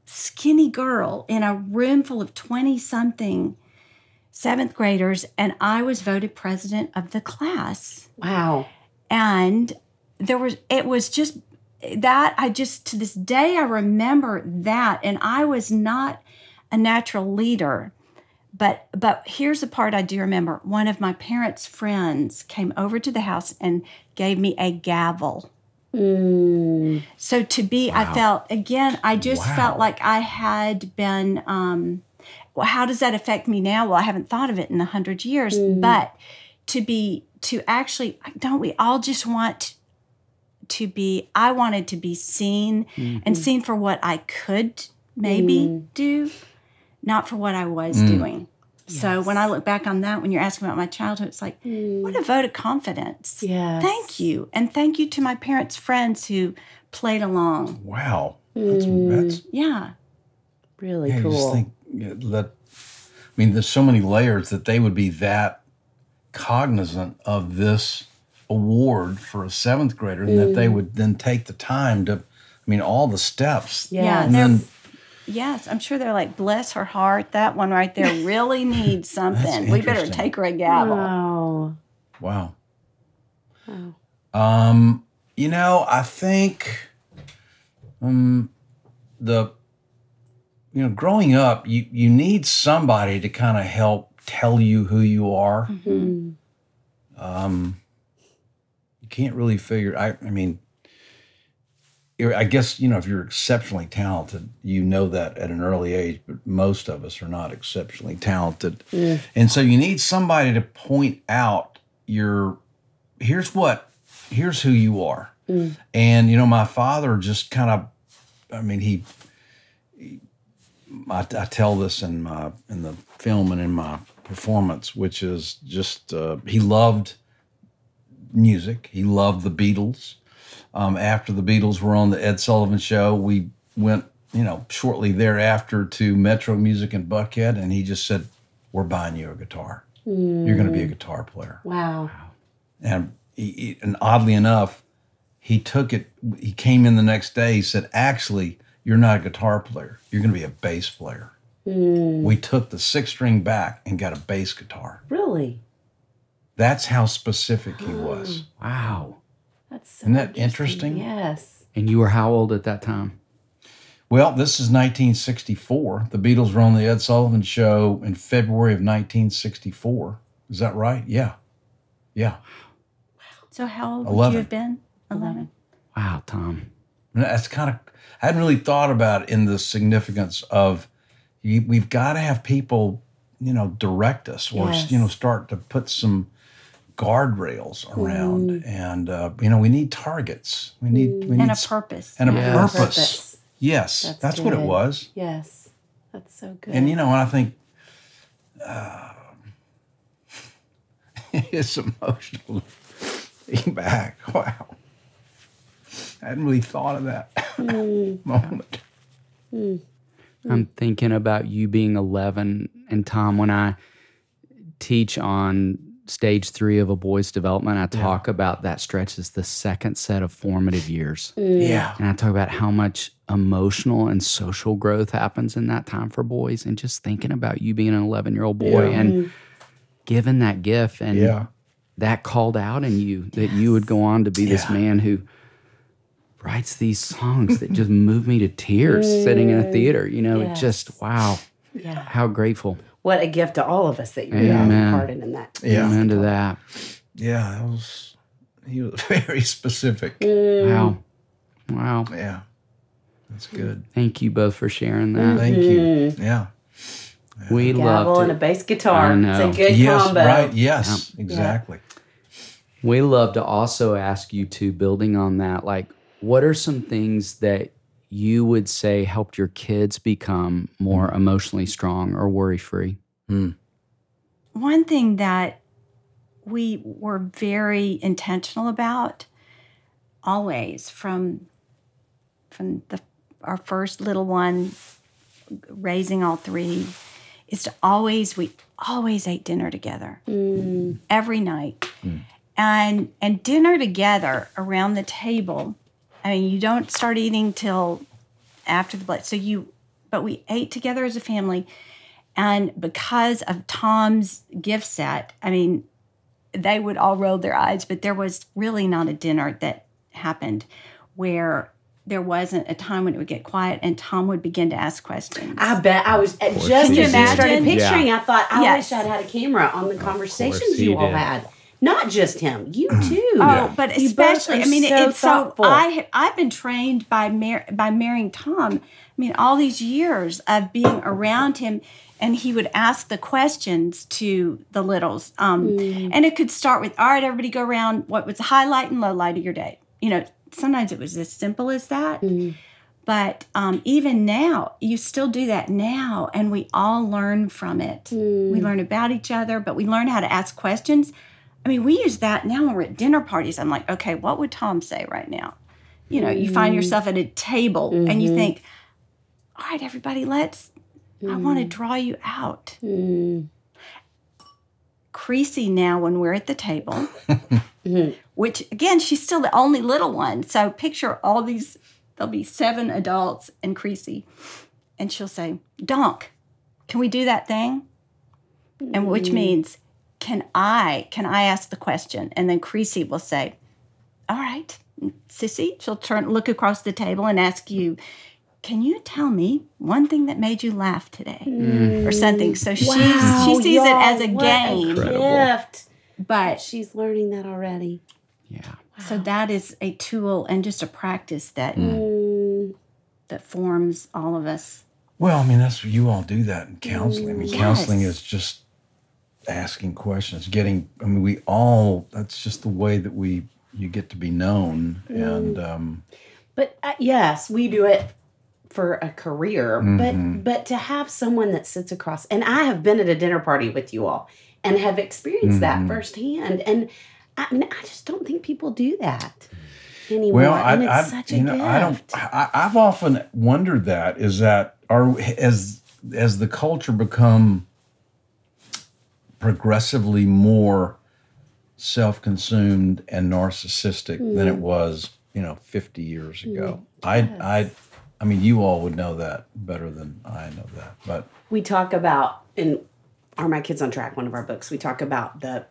skinny girl in a room full of twenty-something seventh graders, and I was voted president of the class. Wow. And there was, it was just that, I just, to this day, I remember that, and I was not a natural leader. But but here's the part I do remember. One of my parents' friends came over to the house and gave me a gavel. Mm. So to be, wow. I felt, again, I just wow. felt like I had been, um, well, how does that affect me now? Well, I haven't thought of it in a hundred years. Mm. But to be, to actually, don't we all just want to be, I wanted to be seen mm-hmm. and seen for what I could maybe mm. do. Not for what I was mm. doing. Yes. So when I look back on that, when you're asking about my childhood, it's like, mm. what a vote of confidence. Yes. Thank you. And thank you to my parents' friends who played along. Wow. Mm. That's, that's, yeah. Really yeah, cool. I just think that, I mean, there's so many layers that they would be that cognizant of this award for a seventh grader mm. and that they would then take the time to, I mean, all the steps. Yeah. yeah and then, Yes, I'm sure they're like, bless her heart. That one right there really needs something. We better take her a gavel. Wow. Wow. wow. Um, you know, I think um, the, you know, growing up, you, you need somebody to kind of help tell you who you are. Mm-hmm. Um, you can't really figure, I, I mean, I guess, you know, if you're exceptionally talented, you know that at an early age, but most of us are not exceptionally talented. Yeah. And so you need somebody to point out your, here's what, here's who you are. Mm. And, you know, my father just kind of, I mean, he, he I, I tell this in my, in the film and in my performance, which is just, uh, he loved music. He loved the Beatles. Um, after the Beatles were on the Ed Sullivan Show, we went, you know, shortly thereafter to Metro Music and Buckhead, and he just said, we're buying you a guitar. Mm. You're going to be a guitar player. Wow. And, he, and oddly enough, he took it, he came in the next day, he said, actually, you're not a guitar player. You're going to be a bass player. Mm. We took the six string back and got a bass guitar. Really? That's how specific he was. Oh. Wow. That's so Isn't that interesting? interesting? Yes. And you were how old at that time? Well, this is nineteen sixty-four. The Beatles were on the Ed Sullivan Show in February of nineteen sixty-four. Is that right? Yeah. Yeah. So how old would you have been? eleven. Wow, Tom. That's kind of, I hadn't really thought about it in the significance of, you, we've got to have people, you know, direct us or, yes. you know, start to put some guardrails around. Mm. And, uh, you know, we need targets. We need, mm. we need and a purpose. And yeah. a purpose. purpose. Yes. That's, that's what it was. Yes. That's so good. And, you know, and I think, uh, it's emotional. Being back. Wow. I hadn't really thought of that mm. moment. Mm. I'm thinking about you being eleven, and Tom, when I teach on stage three of a boy's development, I talk yeah. about that stretch as the second set of formative years. Mm. Yeah. And I talk about how much emotional and social growth happens in that time for boys, and just thinking about you being an eleven-year-old boy yeah. and mm. given that gift and yeah. that called out in you, that yes. you would go on to be yeah. this man who writes these songs that just move me to tears sitting in a theater. You know, yes. it just, wow, yeah. how grateful. What a gift to all of us that you were pardoned in that. Yeah. Amen to that. Yeah, that was, he was very specific. Mm. Wow. Wow. Yeah, that's good. Thank you both for sharing that. Mm-hmm. Thank you. Yeah. yeah. We love it. Gavel and a bass guitar. I know. It's a good yes, combo. Right, yes, yeah. exactly. Yeah. We love to also ask you two, building on that, like, what are some things that you would say helped your kids become more emotionally strong or worry-free? Mm. One thing that we were very intentional about always from, from the, our first little one, raising all three, is to always, we always ate dinner together mm. every night. Mm. And, and dinner together around the table. I mean, you don't start eating till after the blood. So you, but we ate together as a family. And because of Tom's gift set, I mean, they would all roll their eyes, but there was really not a dinner that happened where there wasn't a time when it would get quiet and Tom would begin to ask questions. I bet. I was just started picturing. Yeah. I thought, I yes. wish I'd had a camera on the of conversations you all did. had. Not just him, you too. Oh, yeah. But especially, I mean, so it's thoughtful. so. I I've been trained by mar by marrying Tom. I mean, all these years of being around him, and he would ask the questions to the littles, um, mm. and it could start with, "All right, everybody, go around. What was the highlight and low light of your day?" You know, sometimes it was as simple as that. Mm. But um, even now, you still do that now, and we all learn from it. Mm. We learn about each other, but we learn how to ask questions. I mean, we use that now when we're at dinner parties. I'm like, okay, what would Tom say right now? You know, you mm-hmm. find yourself at a table mm-hmm. and you think, all right, everybody, let's, mm-hmm. I want to draw you out. Mm-hmm. Creasy now when we're at the table, which again, she's still the only little one. So picture all these, there'll be seven adults and Creasy. And she'll say, Donk, can we do that thing? Mm-hmm. And which means, Can I, can I ask the question? And then Creasy will say, all right, Sissy, she'll turn, look across the table and ask you, can you tell me one thing that made you laugh today? Mm. Or something. So wow, she's, she sees it as a game. A gift. But she's learning that already. Yeah. Wow. So that is a tool and just a practice that, mm. that forms all of us. Well, I mean, that's, you all do that in counseling. I mean, yes. counseling is just asking questions, getting, I mean, we all, that's just the way that we, you get to be known. And, um. But uh, yes, we do it for a career, mm-hmm. but, but to have someone that sits across, and I have been at a dinner party with you all and have experienced mm-hmm. that firsthand. And I mean, I just don't think people do that anymore. Well, I, and it's I, such you a know, gift. I don't, I, I've often wondered that is that, are, as, as the culture become progressively more self-consumed and narcissistic mm. than it was, you know, fifty years ago. Yes. I, I, I mean, you all would know that better than I know that. But we talk about in Are My Kids on Track, one of our books, we talk about the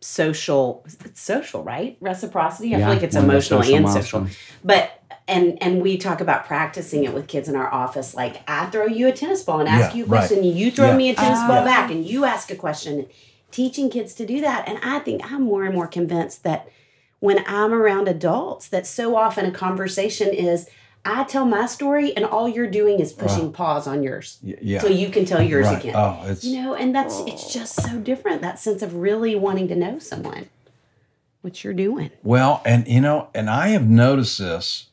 social, it's social, right? Reciprocity. I yeah, feel like it's emotional and social. But And and we talk about practicing it with kids in our office. Like, I throw you a tennis ball and ask yeah, you a question. Right. And you throw yeah. me a tennis uh, ball yeah. back and you ask a question. Teaching kids to do that. And I think I'm more and more convinced that when I'm around adults, that so often a conversation is, I tell my story and all you're doing is pushing uh, pause on yours. Yeah. So you can tell yours right. again. Oh, it's, you know, and that's, oh. it's just so different. That sense of really wanting to know someone, what you're doing. Well, and you know, and I have noticed this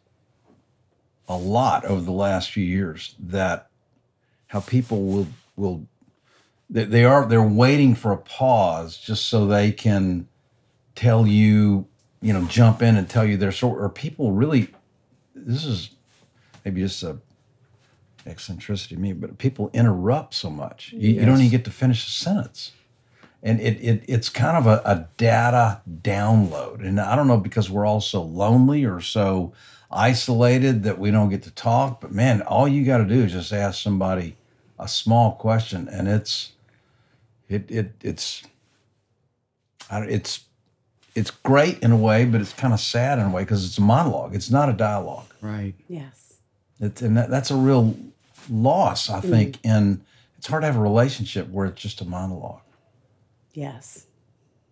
a lot over the last few years, that how people will, will, they, they are, they're waiting for a pause just so they can tell you, you know, jump in and tell you their story. Or people really, this is maybe just a eccentricity to me, but people interrupt so much. You, yes. you don't even get to finish a sentence. And it, it it's kind of a, a data download. And I don't know, because we're all so lonely or so isolated that we don't get to talk, but man, all you got to do is just ask somebody a small question, and it's, it, it, it's, it's, it's great in a way, but it's kind of sad in a way, because it's a monologue. It's not a dialogue. Right. Yes. It's, and that, that's a real loss, I think. Mm. And it's hard to have a relationship where it's just a monologue. Yes.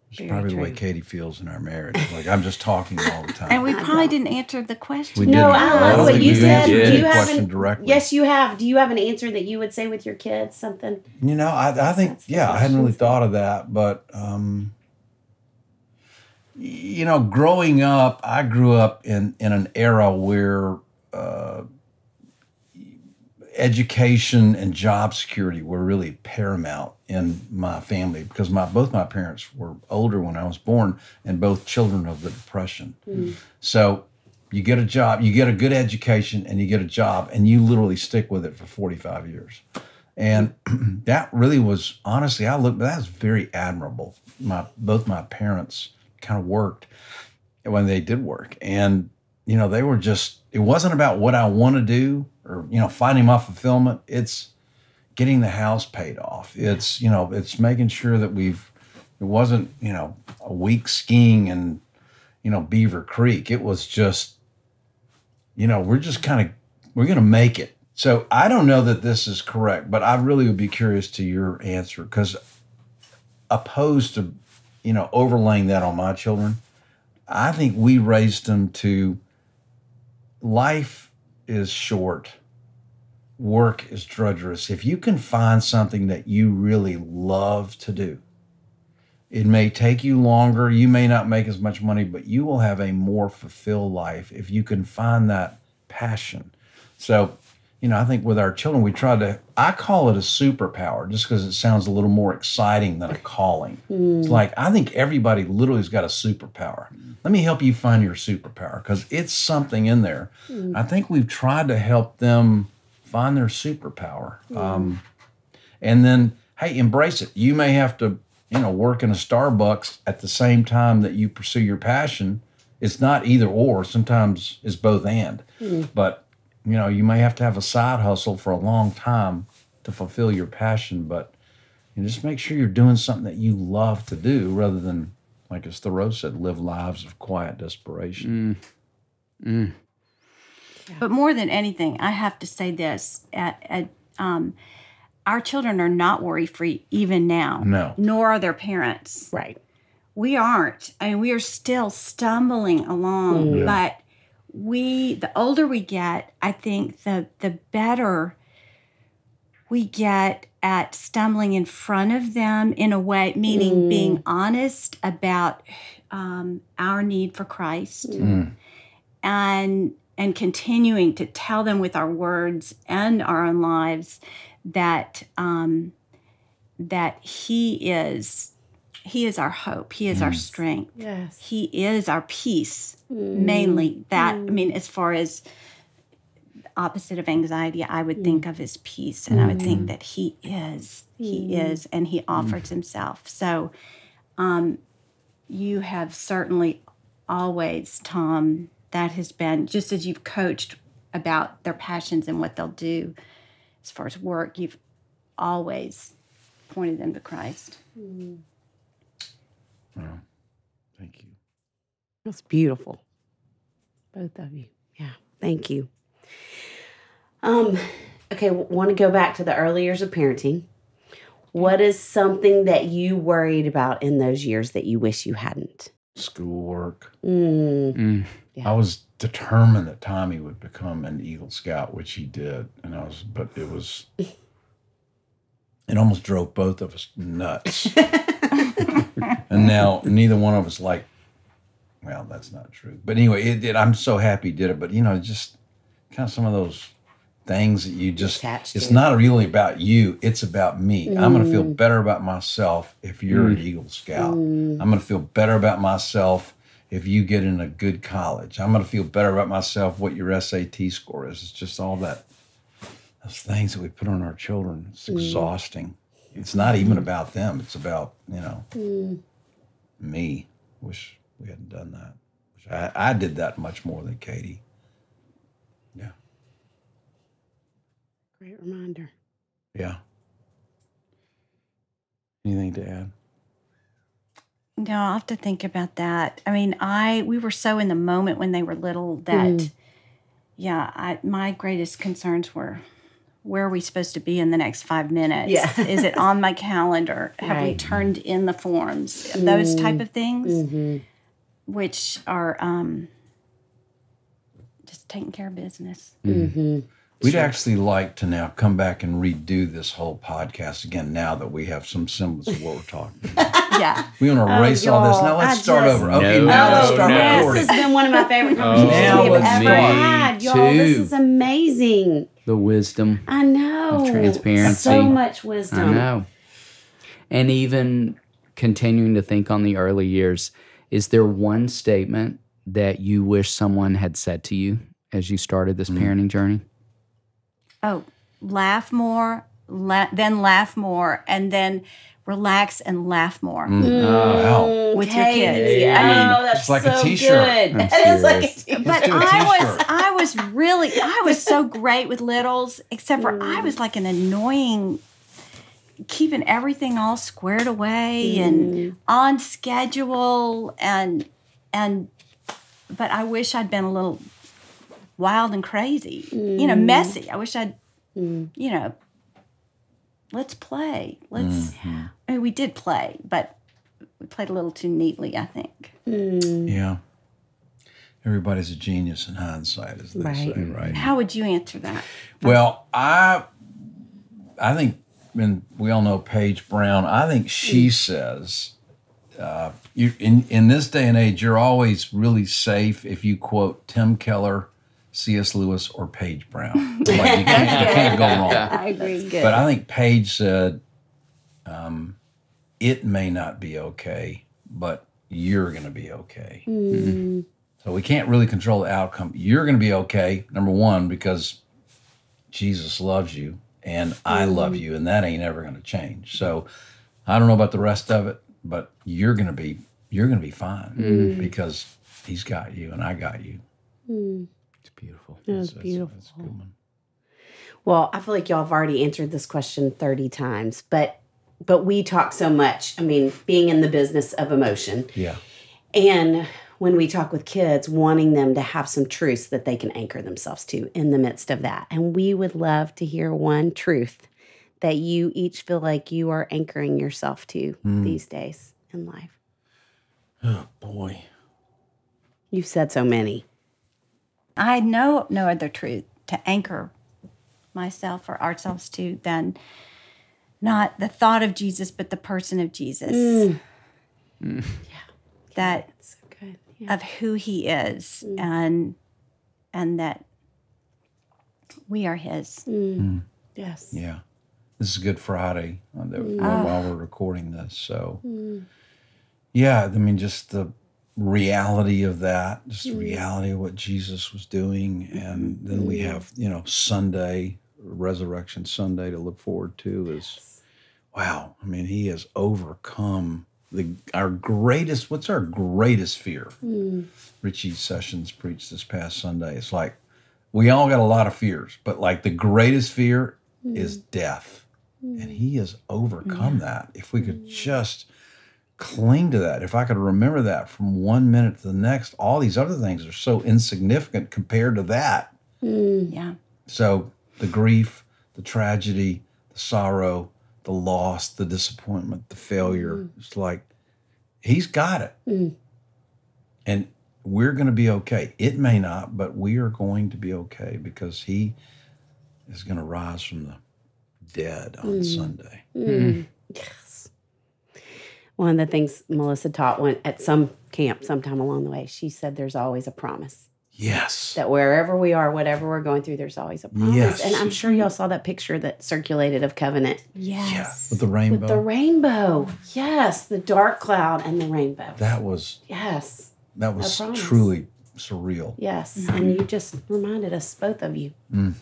It's Very probably true. the way Katie feels in our marriage. Like, I'm just talking all the time. And we probably didn't answer the question. We no, didn't. I love what you said. Do you have an, directly. Yes, you have. Do you have an answer that you would say with your kids? Something? You know, I, I think, That's yeah, I hadn't really thought of that. But, um, you know, growing up, I grew up in, in an era where uh, education and job security were really paramount in my family, because my both my parents were older when I was born, and both children of the Depression. Mm. So you get a job, you get a good education, and you get a job, and you literally stick with it for forty-five years. And that really was, honestly, I look, that was very admirable. My both my parents kind of worked when they did work, and you know, they were just, it wasn't about what I want to do or, you know, finding my fulfillment. It's getting the house paid off. It's, you know, it's making sure that we've, it wasn't, you know, a week skiing in, you know, Beaver Creek. It was just, you know, we're just kind of, we're going to make it. So I don't know that this is correct, but I really would be curious to your answer, because opposed to, you know, overlaying that on my children, I think we raised them to life is short. Work is drudgerous. If you can find something that you really love to do, it may take you longer, you may not make as much money, but you will have a more fulfilled life if you can find that passion. So, you know, I think with our children, we try to, I call it a superpower just because it sounds a little more exciting than a calling. Mm. It's like, I think everybody literally has got a superpower. Mm. Let me help you find your superpower, because it's something in there. Mm. I think we've tried to help them find their superpower. Mm. Um, and then, hey, embrace it. You may have to, you know, work in a Starbucks at the same time that you pursue your passion. It's not either or. Sometimes it's both and. Mm. But, you know, you may have to have a side hustle for a long time to fulfill your passion. But you know, just make sure you're doing something that you love to do, rather than, like as Thoreau said, live lives of quiet desperation. Mm. Mm. But more than anything, I have to say this. At, at, um, our children are not worry-free even now. No. Nor are their parents. Right. We aren't. I mean, we are still stumbling along. Yeah. But we, the older we get, I think the, the better we get at stumbling in front of them in a way, meaning mm. being honest about um, our need for Christ. Mm. And... and continuing to tell them with our words and our own lives that um, that he is he is our hope, he is yes. our strength, yes. he is our peace. Mm. Mainly that. Mm. I mean, as far as opposite of anxiety, I would mm. think of as peace, and mm. I would think that he is, he mm. is, and he offers mm. himself. So, um, you have certainly always, Tom. That has been, just as you've coached about their passions and what they'll do as far as work, you've always pointed them to Christ. Mm. Wow. Thank you. That's beautiful. Both of you. Yeah. Thank you. Um, okay, want to go back to the early years of parenting. What is something that you worried about in those years that you wish you hadn't? Schoolwork. Mm. Mm. Yeah. I was determined that Tommy would become an Eagle Scout, which he did, and I was, but it was, it almost drove both of us nuts. And now neither one of us like, well, that's not true. But anyway, it did. I'm so happy he did it. But you know, just kind of some of those things that you just, Attached it's to. Not really about you. It's about me. Mm. I'm going to feel better about myself if you're mm. an Eagle Scout. Mm. I'm going to feel better about myself if you get in a good college. I'm going to feel better about myself what your S A T score is. It's just all that, those things that we put on our children. It's exhausting. Mm. It's not even mm. about them. It's about, you know, mm. me. Wish we hadn't done that. I, I did that much more than Katie. Yeah. Great reminder. Yeah. Anything to add? No, I'll have to think about that. I mean, I we were so in the moment when they were little that, mm. yeah, I, my greatest concerns were, where are we supposed to be in the next five minutes? Yeah. Is it on my calendar? Have right. we turned in the forms? Mm. Those type of things, mm-hmm. which are um, just taking care of business. Mm-hmm. We'd actually like to now come back and redo this whole podcast again now that we have some semblance of what we're talking about. Yeah. We want to erase oh, all this. Now let's I start just, over. No, okay, now no, let's start no. recording. This has been one of my favorite conversations oh, we've ever had, y'all. This is amazing. The wisdom. I know. Of transparency. So much wisdom. I know. And even continuing to think on the early years, is there one statement that you wish someone had said to you as you started this mm-hmm. parenting journey? Oh, laugh more, la then laugh more, and then relax and laugh more. Mm. Oh, wow. With your kids. Yeah. Yeah. Oh, that's it's like so a t-shirt. Good. It's like a t-shirt. But I was, I was really, I was so great with littles, except for mm. I was like an annoying, keeping everything all squared away mm. and on schedule, and and, but I wish I'd been a little. Wild and crazy, mm. you know, messy. I wish I'd, mm. you know, let's play. Let's, mm-hmm. I mean, we did play, but we played a little too neatly, I think. Mm. Yeah. Everybody's a genius in hindsight, as they right. say, right? How would you answer that? Well, I, I think, and we all know Paige Brown, I think she mm. says, uh, you, in, in this day and age, you're always really safe if you quote Tim Keller, C S Lewis, or Paige Brown. Like you, can't, you can't go wrong. I agree. But I think Paige said, um, it may not be okay, but you're going to be okay. Mm. So we can't really control the outcome. You're going to be okay, number one, because Jesus loves you, and I mm. love you, and that ain't ever going to change. So I don't know about the rest of it, but you're going to be you're going to be fine mm. because he's got you, and I got you. Mm. Beautiful. That was that's, beautiful. That's, that's well, I feel like y'all have already answered this question thirty times, but but we talk so much. I mean, being in the business of emotion. Yeah. And when we talk with kids, wanting them to have some truths that they can anchor themselves to in the midst of that. And we would love to hear one truth that you each feel like you are anchoring yourself to mm. these days in life. Oh, boy. You've said so many. I know no other truth to anchor myself or ourselves to than not the thought of Jesus, but the person of Jesus. Mm. Mm. Yeah, that that's so good. Yeah. Of who He is, mm. and and that we are His. Mm. Mm. Yes. Yeah, this is Good Friday that, mm. while oh. we're recording this. So, mm. yeah, I mean, just the. reality of that, just the reality of what Jesus was doing. And then we have, you know, Sunday, Resurrection Sunday to look forward to is, yes. wow, I mean, He has overcome the our greatest, what's our greatest fear? Mm. Richie Sessions preached this past Sunday. It's like, we all got a lot of fears, but like the greatest fear mm. is death. Mm. And He has overcome yeah. that. If we could just cling to that. If I could remember that from one minute to the next, all these other things are so insignificant compared to that. Mm, yeah. So the grief, the tragedy, the sorrow, the loss, the disappointment, the failure. Mm. It's like, he's got it. Mm. And we're going to be okay. It may not, but we are going to be okay because he is going to rise from the dead on mm. Sunday. Mm. Yes. One of the things Melissa taught when, at some camp sometime along the way, she said there's always a promise. Yes. That wherever we are, whatever we're going through, there's always a promise. Yes. And I'm sure y'all saw that picture that circulated of Covenant. Yes. Yeah. With the rainbow. With the rainbow. Yes. The dark cloud and the rainbow. That was. Yes. That was truly surreal. Yes. Mm-hmm. And you just reminded us, both of you. Mm.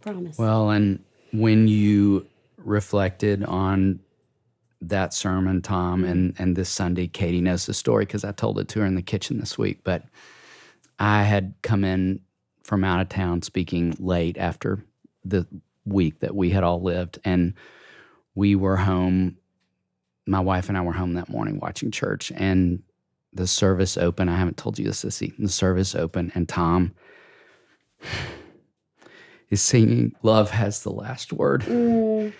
Promise. Well, and when you reflected on that sermon, Tom, and, and this Sunday, Katie knows the story because I told it to her in the kitchen this week, but I had come in from out of town speaking late after the week that we had all lived, and we were home. My wife and I were home that morning watching church, and the service opened. I haven't told you this, Sissy. The service opened, and Tom is singing, "Love Has the Last Word." Mm.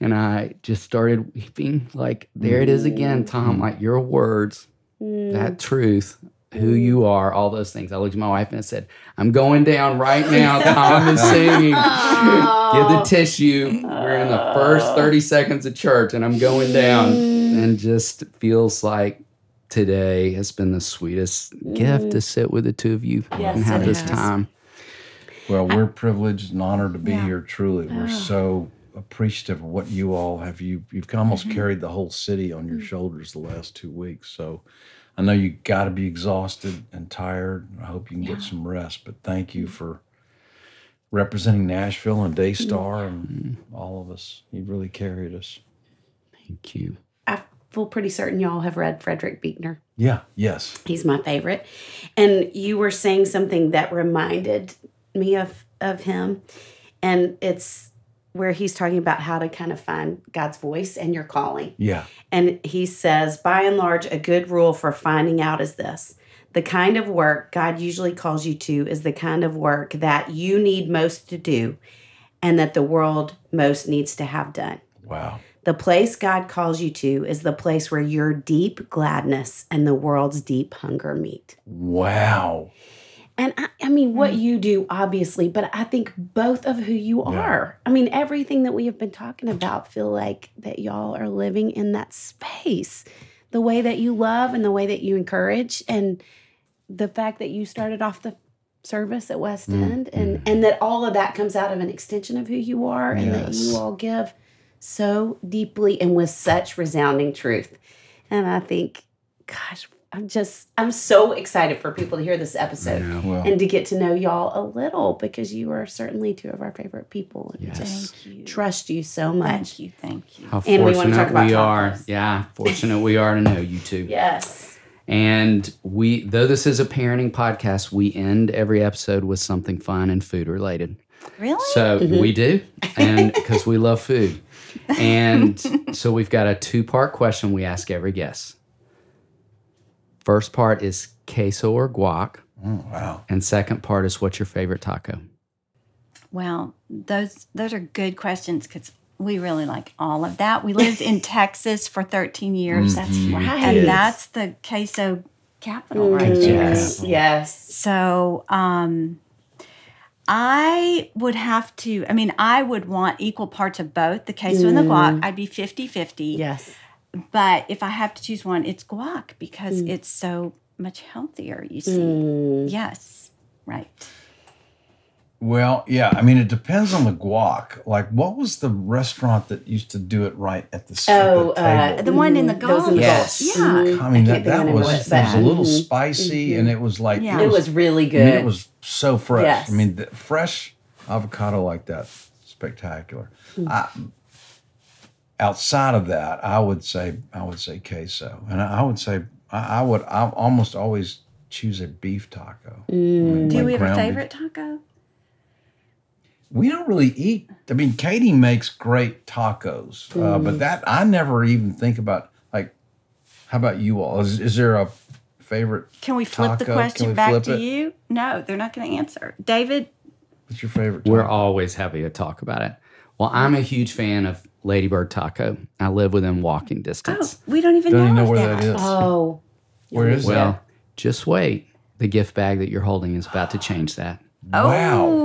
And I just started weeping, like, there mm. it is again, Tom, like your words, mm. that truth, who you are, all those things. I looked at my wife and I said, I'm going down right now. Tom is singing. Get the tissue. We're in the first thirty seconds of church, and I'm going down. And just feels like today has been the sweetest gift to sit with the two of you yes, and have this has. time. Well, we're privileged and honored to be yeah. here, truly. We're oh. so appreciative of what you all have. You, you've almost mm-hmm. carried the whole city on your shoulders the last two weeks, so... I know you got to be exhausted and tired. I hope you can yeah. get some rest, but thank you for representing Nashville and Daystar yeah. and all of us. You really carried us. Thank you. I feel pretty certain y'all have read Frederick Buechner. Yeah, yes. He's my favorite. And you were saying something that reminded me of, of him, and it's where he's talking about how to kind of find God's voice and your calling. Yeah. And he says, by and large, a good rule for finding out is this. The kind of work God usually calls you to is the kind of work that you need most to do and that the world most needs to have done. Wow. The place God calls you to is the place where your deep gladness and the world's deep hunger meet. Wow. And I, I mean, what you do, obviously, but I think both of who you are. Yeah. I mean, everything that we have been talking about, feel like that y'all are living in that space. The way that you love and the way that you encourage, and the fact that you started off the service at West End, mm-hmm. and, and that all of that comes out of an extension of who you are, yes. and that you all give so deeply and with such resounding truth. And I think, gosh, I'm just, I'm so excited for people to hear this episode yeah, well, and to get to know y'all a little, because you are certainly two of our favorite people. And yes. Thank you. Trust you so much. Thank you. Thank you. How fortunate and we, want to talk about we are. Topics. Yeah. Fortunate we are to know you two. Yes. And we, though this is a parenting podcast, we end every episode with something fun and food related. Really? So mm-hmm. we do. And because we love food. And so we've got a two part question we ask every guest. First part is queso or guac. Oh, wow. And second part is, what's your favorite taco? Well, those those are good questions because we really like all of that. We lived in Texas for thirteen years. Mm-hmm. That's right. And yes. that's the queso capital right mm-hmm. there. Yes. yes. So um, I would have to, I mean, I would want equal parts of both, the queso mm. and the guac. I'd be fifty fifty. Yes. But if I have to choose one, it's guac because mm. it's so much healthier, you see. Mm. Yes, right. Well, yeah, I mean, it depends on the guac. Like, what was the restaurant that used to do it right at the, oh, at the uh, table? The one in the Gulf. Yes. Yeah. Mm. I mean, I that, that was, was, that. was a little mm-hmm. spicy, mm-hmm. and it was like... Yeah. It, was, it was really good. I mean, it was so fresh. Yes. I mean, the fresh avocado like that, spectacular. Mm. I... Outside of that, I would say I would say queso, and I, I would say I, I would I almost always choose a beef taco. Mm. Like, do we like have a favorite beef. taco? We don't really eat. I mean, Katie makes great tacos, mm. uh, but that I never even think about. Like, How about you all? Is, is there a favorite Can we flip taco? the question back to it? you? No, they're not going to answer. David? What's your favorite taco? We're always happy to talk about it. Well, I'm a huge fan of Lady Bird Taco. I live within walking distance. Oh, we don't even don't know, even know where that, that is. Oh. Where is well, that? Just wait. The gift bag that you're holding is about to change that. Oh. Wow.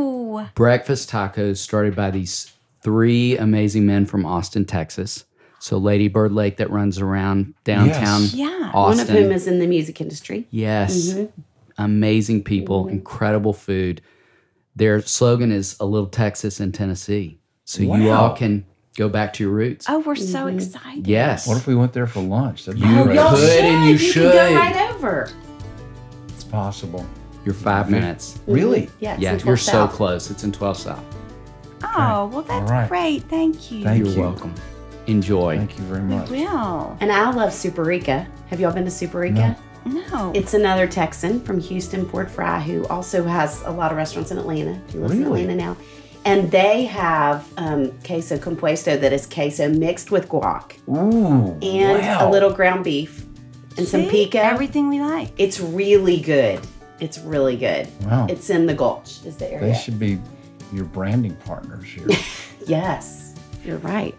Breakfast tacos started by these three amazing men from Austin, Texas. So Lady Bird Lake that runs around downtown yes. yeah. Austin. One of whom is in the music industry. Yes. Mm-hmm. Amazing people, mm-hmm. incredible food. Their slogan is a little Texas in Tennessee. So wow. you all can go back to your roots. Oh, we're so mm-hmm. excited. Yes. What if we went there for lunch? That'd be you great. Could should. and you, you should. You can go right over. It's possible. You're five minutes. Really? Yeah, yeah you're South. so close. It's in twelve South. Oh, well, that's right. great. Thank you. Thank you're you. welcome. Enjoy. Thank you very much. We will. And I love Super Rica. Have y'all been to Super Rica? No. no. It's another Texan from Houston, Fort Fry, who also has a lot of restaurants in Atlanta. He lives really? in Atlanta now. And they have um, queso compuesto that is queso mixed with guac. Ooh, and wow. a little ground beef and See? some pico. Everything we like. It's really good. It's really good. Wow. It's in the Gulch is the area. They should be your branding partners here. Yes, you're right.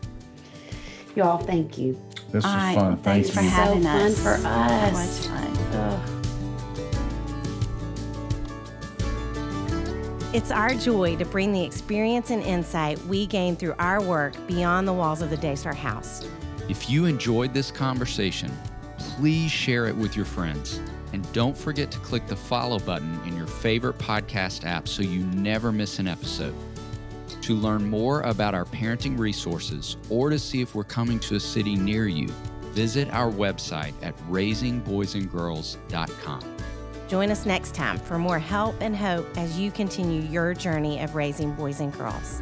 Y'all, thank you. This was I, fun. Thanks, thanks for you. having so us. Fun for us. So much fun. Ugh. It's our joy to bring the experience and insight we gain through our work beyond the walls of the Daystar House. If you enjoyed this conversation, please share it with your friends. And don't forget to click the follow button in your favorite podcast app so you never miss an episode. To learn more about our parenting resources or to see if we're coming to a city near you, visit our website at raising boys and girls dot com. Join us next time for more help and hope as you continue your journey of raising boys and girls.